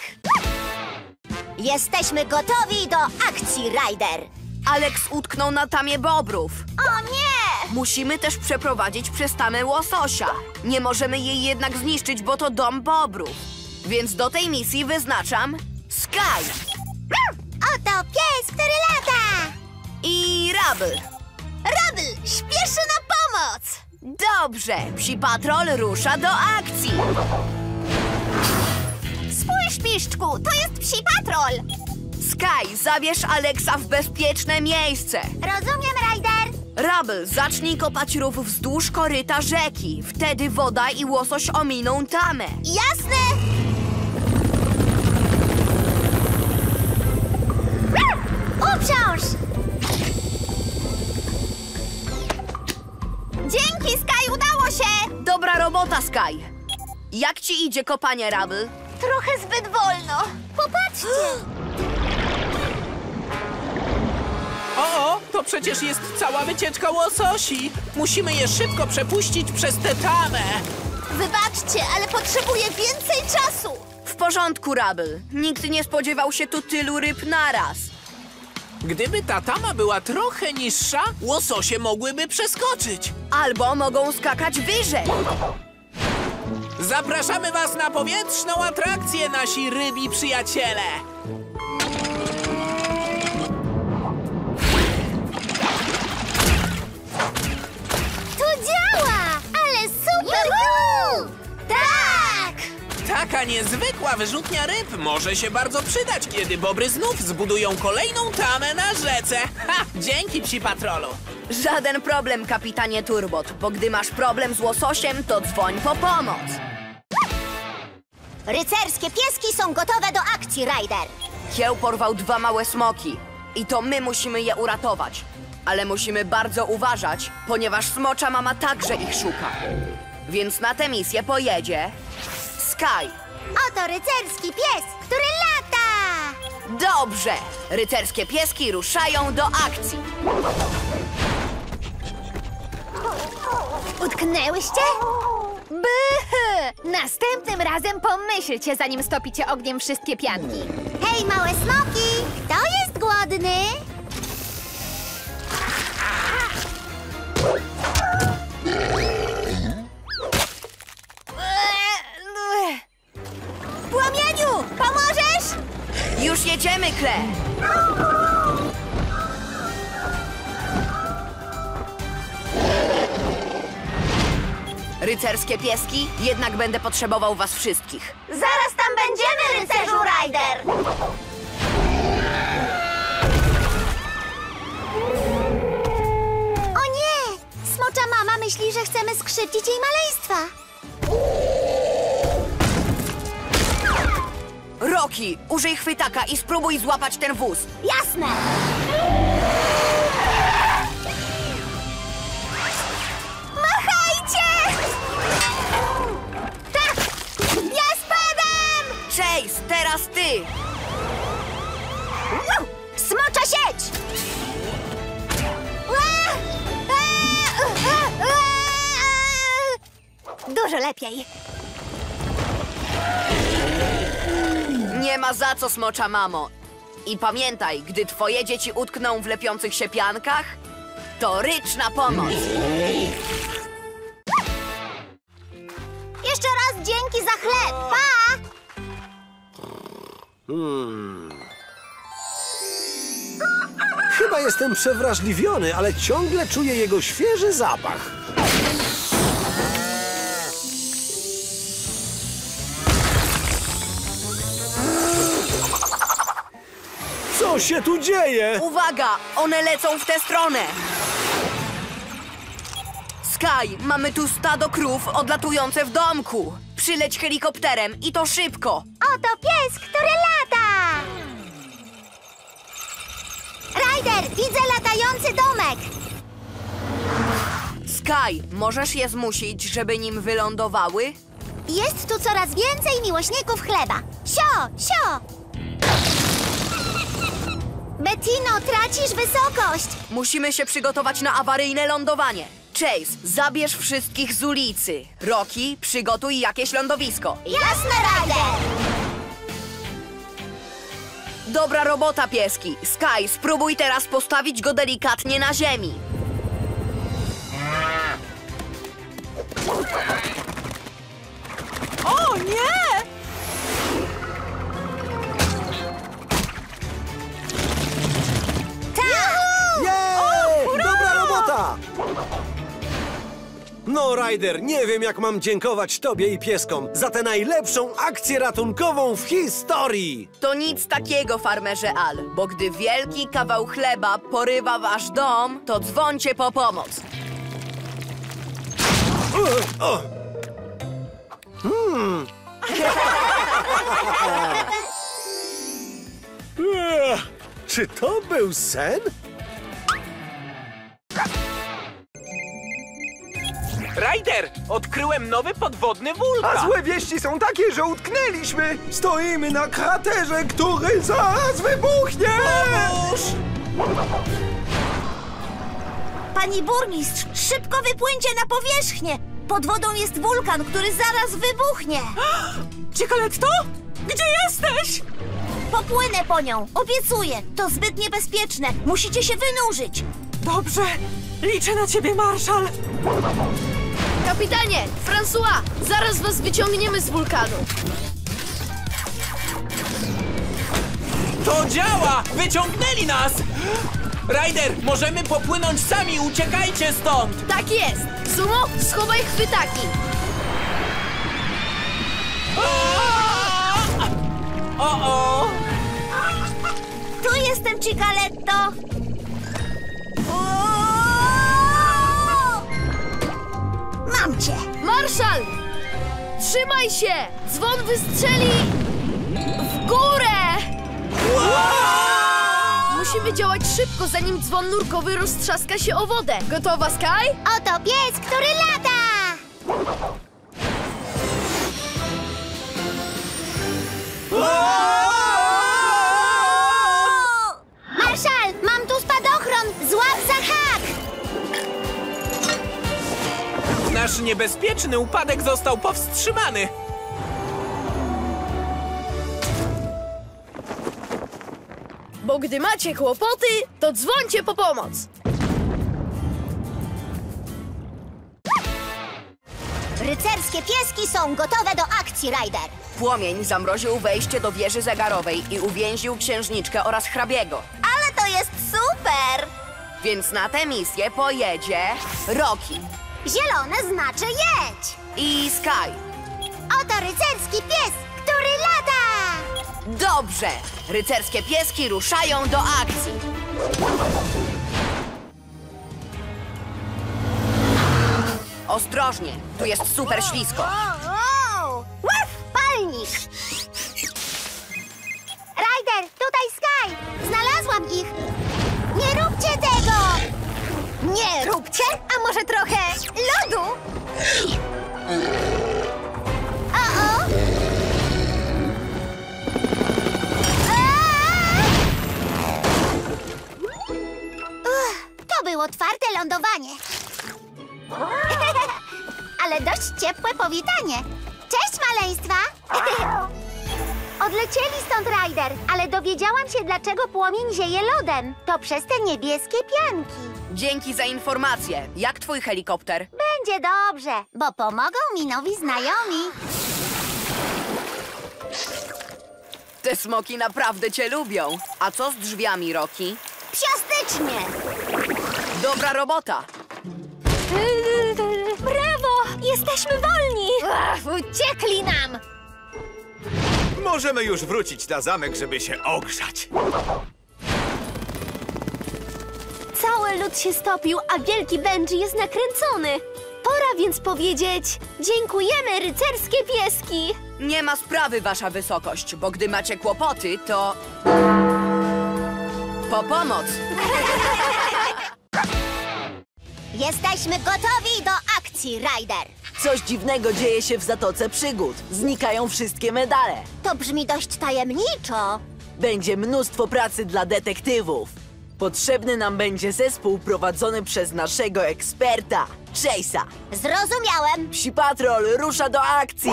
Jesteśmy gotowi do akcji, Ryder! Aleks utknął na tamie bobrów. O nie! Musimy też przeprowadzić przez tamę łososia. Nie możemy jej jednak zniszczyć, bo to dom bobrów. Więc do tej misji wyznaczam Sky. Oto pies, który lata! I Rubble. Rubble, śpieszy na pomoc! Dobrze, Psi Patrol rusza do akcji. Spójrz, Piszczku, to jest Psi Patrol. Sky, zabierz Aleksa w bezpieczne miejsce. Rozumiem, Ryder. Rubble, zacznij kopać rów wzdłuż koryta rzeki. Wtedy woda i łosoś ominą tamę. Jasne! Uprząż! Dzięki, Sky, udało się! Dobra robota, Sky. Jak ci idzie kopanie, Rubble? Trochę zbyt wolno. Popatrzcie! O, to przecież jest cała wycieczka łososi. Musimy je szybko przepuścić przez tę tamę. Wybaczcie, ale potrzebuję więcej czasu. W porządku, Rubble. Nikt nie spodziewał się tu tylu ryb naraz. Gdyby ta tama była trochę niższa, łososie mogłyby przeskoczyć. Albo mogą skakać wyżej. Zapraszamy was na powietrzną atrakcję, nasi rybi przyjaciele. Taka niezwykła wyrzutnia ryb może się bardzo przydać, kiedy bobry znów zbudują kolejną tamę na rzece. Ha! Dzięki, Psi Patrolu. Żaden problem, kapitanie Turbot, bo gdy masz problem z łososiem, to dzwoń po pomoc. Rycerskie pieski są gotowe do akcji, Ryder. Kieł porwał 2 małe smoki i to my musimy je uratować. Ale musimy bardzo uważać, ponieważ smocza mama także ich szuka. Więc na tę misję pojedzie... Sky. Oto rycerski pies, który lata! Dobrze! Rycerskie pieski ruszają do akcji. Utknęłyście? By! Następnym razem pomyślcie, zanim stopicie ogniem wszystkie pianki. Hej, małe smoki! Kto jest głodny? Pomożesz? Już jedziemy, Kle. Rycerskie pieski, jednak będę potrzebował was wszystkich. Zaraz tam będziemy, rycerzu Ryder! O nie! Smocza mama myśli, że chcemy skrzywdzić jej maleństwa. Rocky, użyj chwytaka i spróbuj złapać ten wóz. Jasne! Machajcie! Tak! Ja spadam! Chase, teraz ty! Smocza sieć! Dużo lepiej. Nie ma za co, smocza mamo. I pamiętaj, gdy twoje dzieci utkną w lepiących się piankach, to rycz na pomoc. Jeszcze raz dzięki za chleb. Pa! Chyba jestem przewrażliwiony, ale ciągle czuję jego świeży zapach. Co się tu dzieje? Uwaga! One lecą w tę stronę! Sky, mamy tu stado krów odlatujące w domku. Przyleć helikopterem i to szybko. Oto pies, który lata! Ryder, widzę latający domek! Sky, możesz je zmusić, żeby nim wylądowały? Jest tu coraz więcej miłośników chleba. Sio, sio! Bettino, tracisz wysokość! Musimy się przygotować na awaryjne lądowanie. Chase, zabierz wszystkich z ulicy. Rocky, przygotuj jakieś lądowisko. Jasne, Ryder! Dobra robota, pieski. Sky, spróbuj teraz postawić go delikatnie na ziemi. O nie! Tak! O, dobra robota! No, Ryder, nie wiem, jak mam dziękować tobie i pieskom za tę najlepszą akcję ratunkową w historii! To nic takiego, farmerze Al, bo gdy wielki kawał chleba porywa wasz dom, to dzwońcie po pomoc. Czy to był sen? Ryder, odkryłem nowy podwodny wulkan! A złe wieści są takie, że utknęliśmy! Stoimy na kraterze, który zaraz wybuchnie! Pomóż! Pani burmistrz, szybko wypłyńcie na powierzchnię! Pod wodą jest wulkan, który zaraz wybuchnie! Ciekaletto? Gdzie jesteś? Popłynę po nią, obiecuję! To zbyt niebezpieczne, musicie się wynurzyć! Dobrze, liczę na ciebie, Marshall! Kapitanie, François, zaraz was wyciągniemy z wulkanu. To działa! Wyciągnęli nas! Ryder, możemy popłynąć sami, uciekajcie stąd! Tak jest! Zumo, schowaj chwytaki! O-o! Tu jestem, Cicaletto! Mam cię! Marszal! Trzymaj się! Dzwon wystrzeli w górę! Wow! Musimy działać szybko, zanim dzwon nurkowy roztrzaska się o wodę. Gotowa, Sky? Oto pies, który lata! Marszal, mam tu spadochron! Złap za hak! Nasz niebezpieczny upadek został powstrzymany. Bo gdy macie kłopoty, to dzwońcie po pomoc. Rycerskie pieski są gotowe do akcji, Ryder. Płomień zamroził wejście do wieży zegarowej i uwięził księżniczkę oraz hrabiego. Ale to jest super! Więc na tę misję pojedzie Rocky. Zielone znaczy jedź! I Sky. Oto rycerski pies, który lata! Dobrze! Rycerskie pieski ruszają do akcji. Ostrożnie, tu jest super ślisko. Łap, palnik! Ryder, tutaj Sky! Znalazłam ich! Nie róbcie tego! Nie róbcie, a może trochę lodu? O-o! To było twarde lądowanie. Ale dość ciepłe powitanie. Cześć, maleństwa! Odlecieli stąd, Ryder, ale dowiedziałam się, dlaczego płomień zieje lodem. To przez te niebieskie pianki. Dzięki za informację. Jak twój helikopter? Będzie dobrze, bo pomogą mi nowi znajomi. Te smoki naprawdę cię lubią. A co z drzwiami, Rocky? Psiastycznie! Dobra robota. Brawo! Jesteśmy wolni! Uciekli nam! Możemy już wrócić na zamek, żeby się ogrzać. Cały lód się stopił, a wielki Benji jest nakręcony. Pora więc powiedzieć: dziękujemy, rycerskie pieski! Nie ma sprawy, wasza wysokość, bo gdy macie kłopoty, to... po pomoc! Jesteśmy gotowi do akcji, Ryder! Coś dziwnego dzieje się w Zatoce Przygód. Znikają wszystkie medale. To brzmi dość tajemniczo. Będzie mnóstwo pracy dla detektywów. Potrzebny nam będzie zespół prowadzony przez naszego eksperta, Chase'a. Zrozumiałem. Psi Patrol rusza do akcji.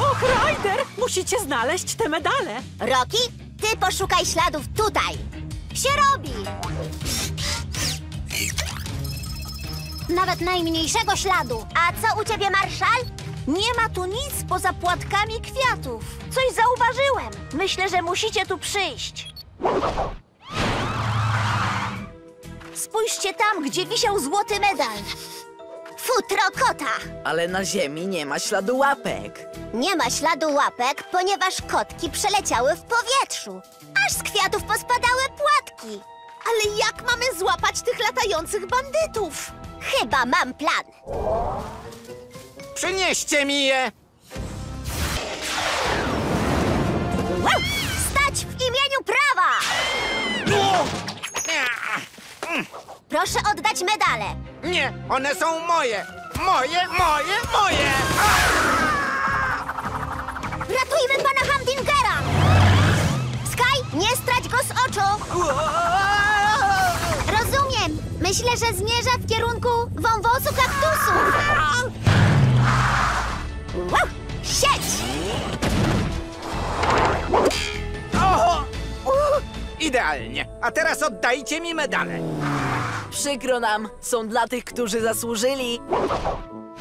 Och, Ryder, musicie znaleźć te medale. Rocky, ty poszukaj śladów tutaj. Się robi. Nawet najmniejszego śladu. A co u ciebie, Marshall? Nie ma tu nic poza płatkami kwiatów. Coś zauważyłem. Myślę, że musicie tu przyjść. Spójrzcie tam, gdzie wisiał złoty medal. Futro kota. Ale na ziemi nie ma śladu łapek. Nie ma śladu łapek, ponieważ kotki przeleciały w powietrzu. Aż z kwiatów pospadały płatki. Ale jak mamy złapać tych latających bandytów? Chyba mam plan. Przynieście mi je! Wow! Stać w imieniu prawa! Proszę oddać medale. Nie, one są moje! Moje! Ratujmy pana Hamdingera! Sky, nie strać go z oczu! Rozumiem! Myślę, że zmierza w kierunku wąwozu kaktusów! Wow, sieć! Idealnie! A teraz oddajcie mi medale! Przykro nam, są dla tych, którzy zasłużyli.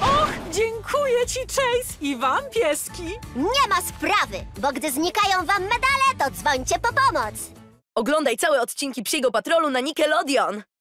Och, dziękuję ci, Chase, i wam, pieski. Nie ma sprawy, bo gdy znikają wam medale, to dzwońcie po pomoc. Oglądaj całe odcinki Psiego Patrolu na Nickelodeon.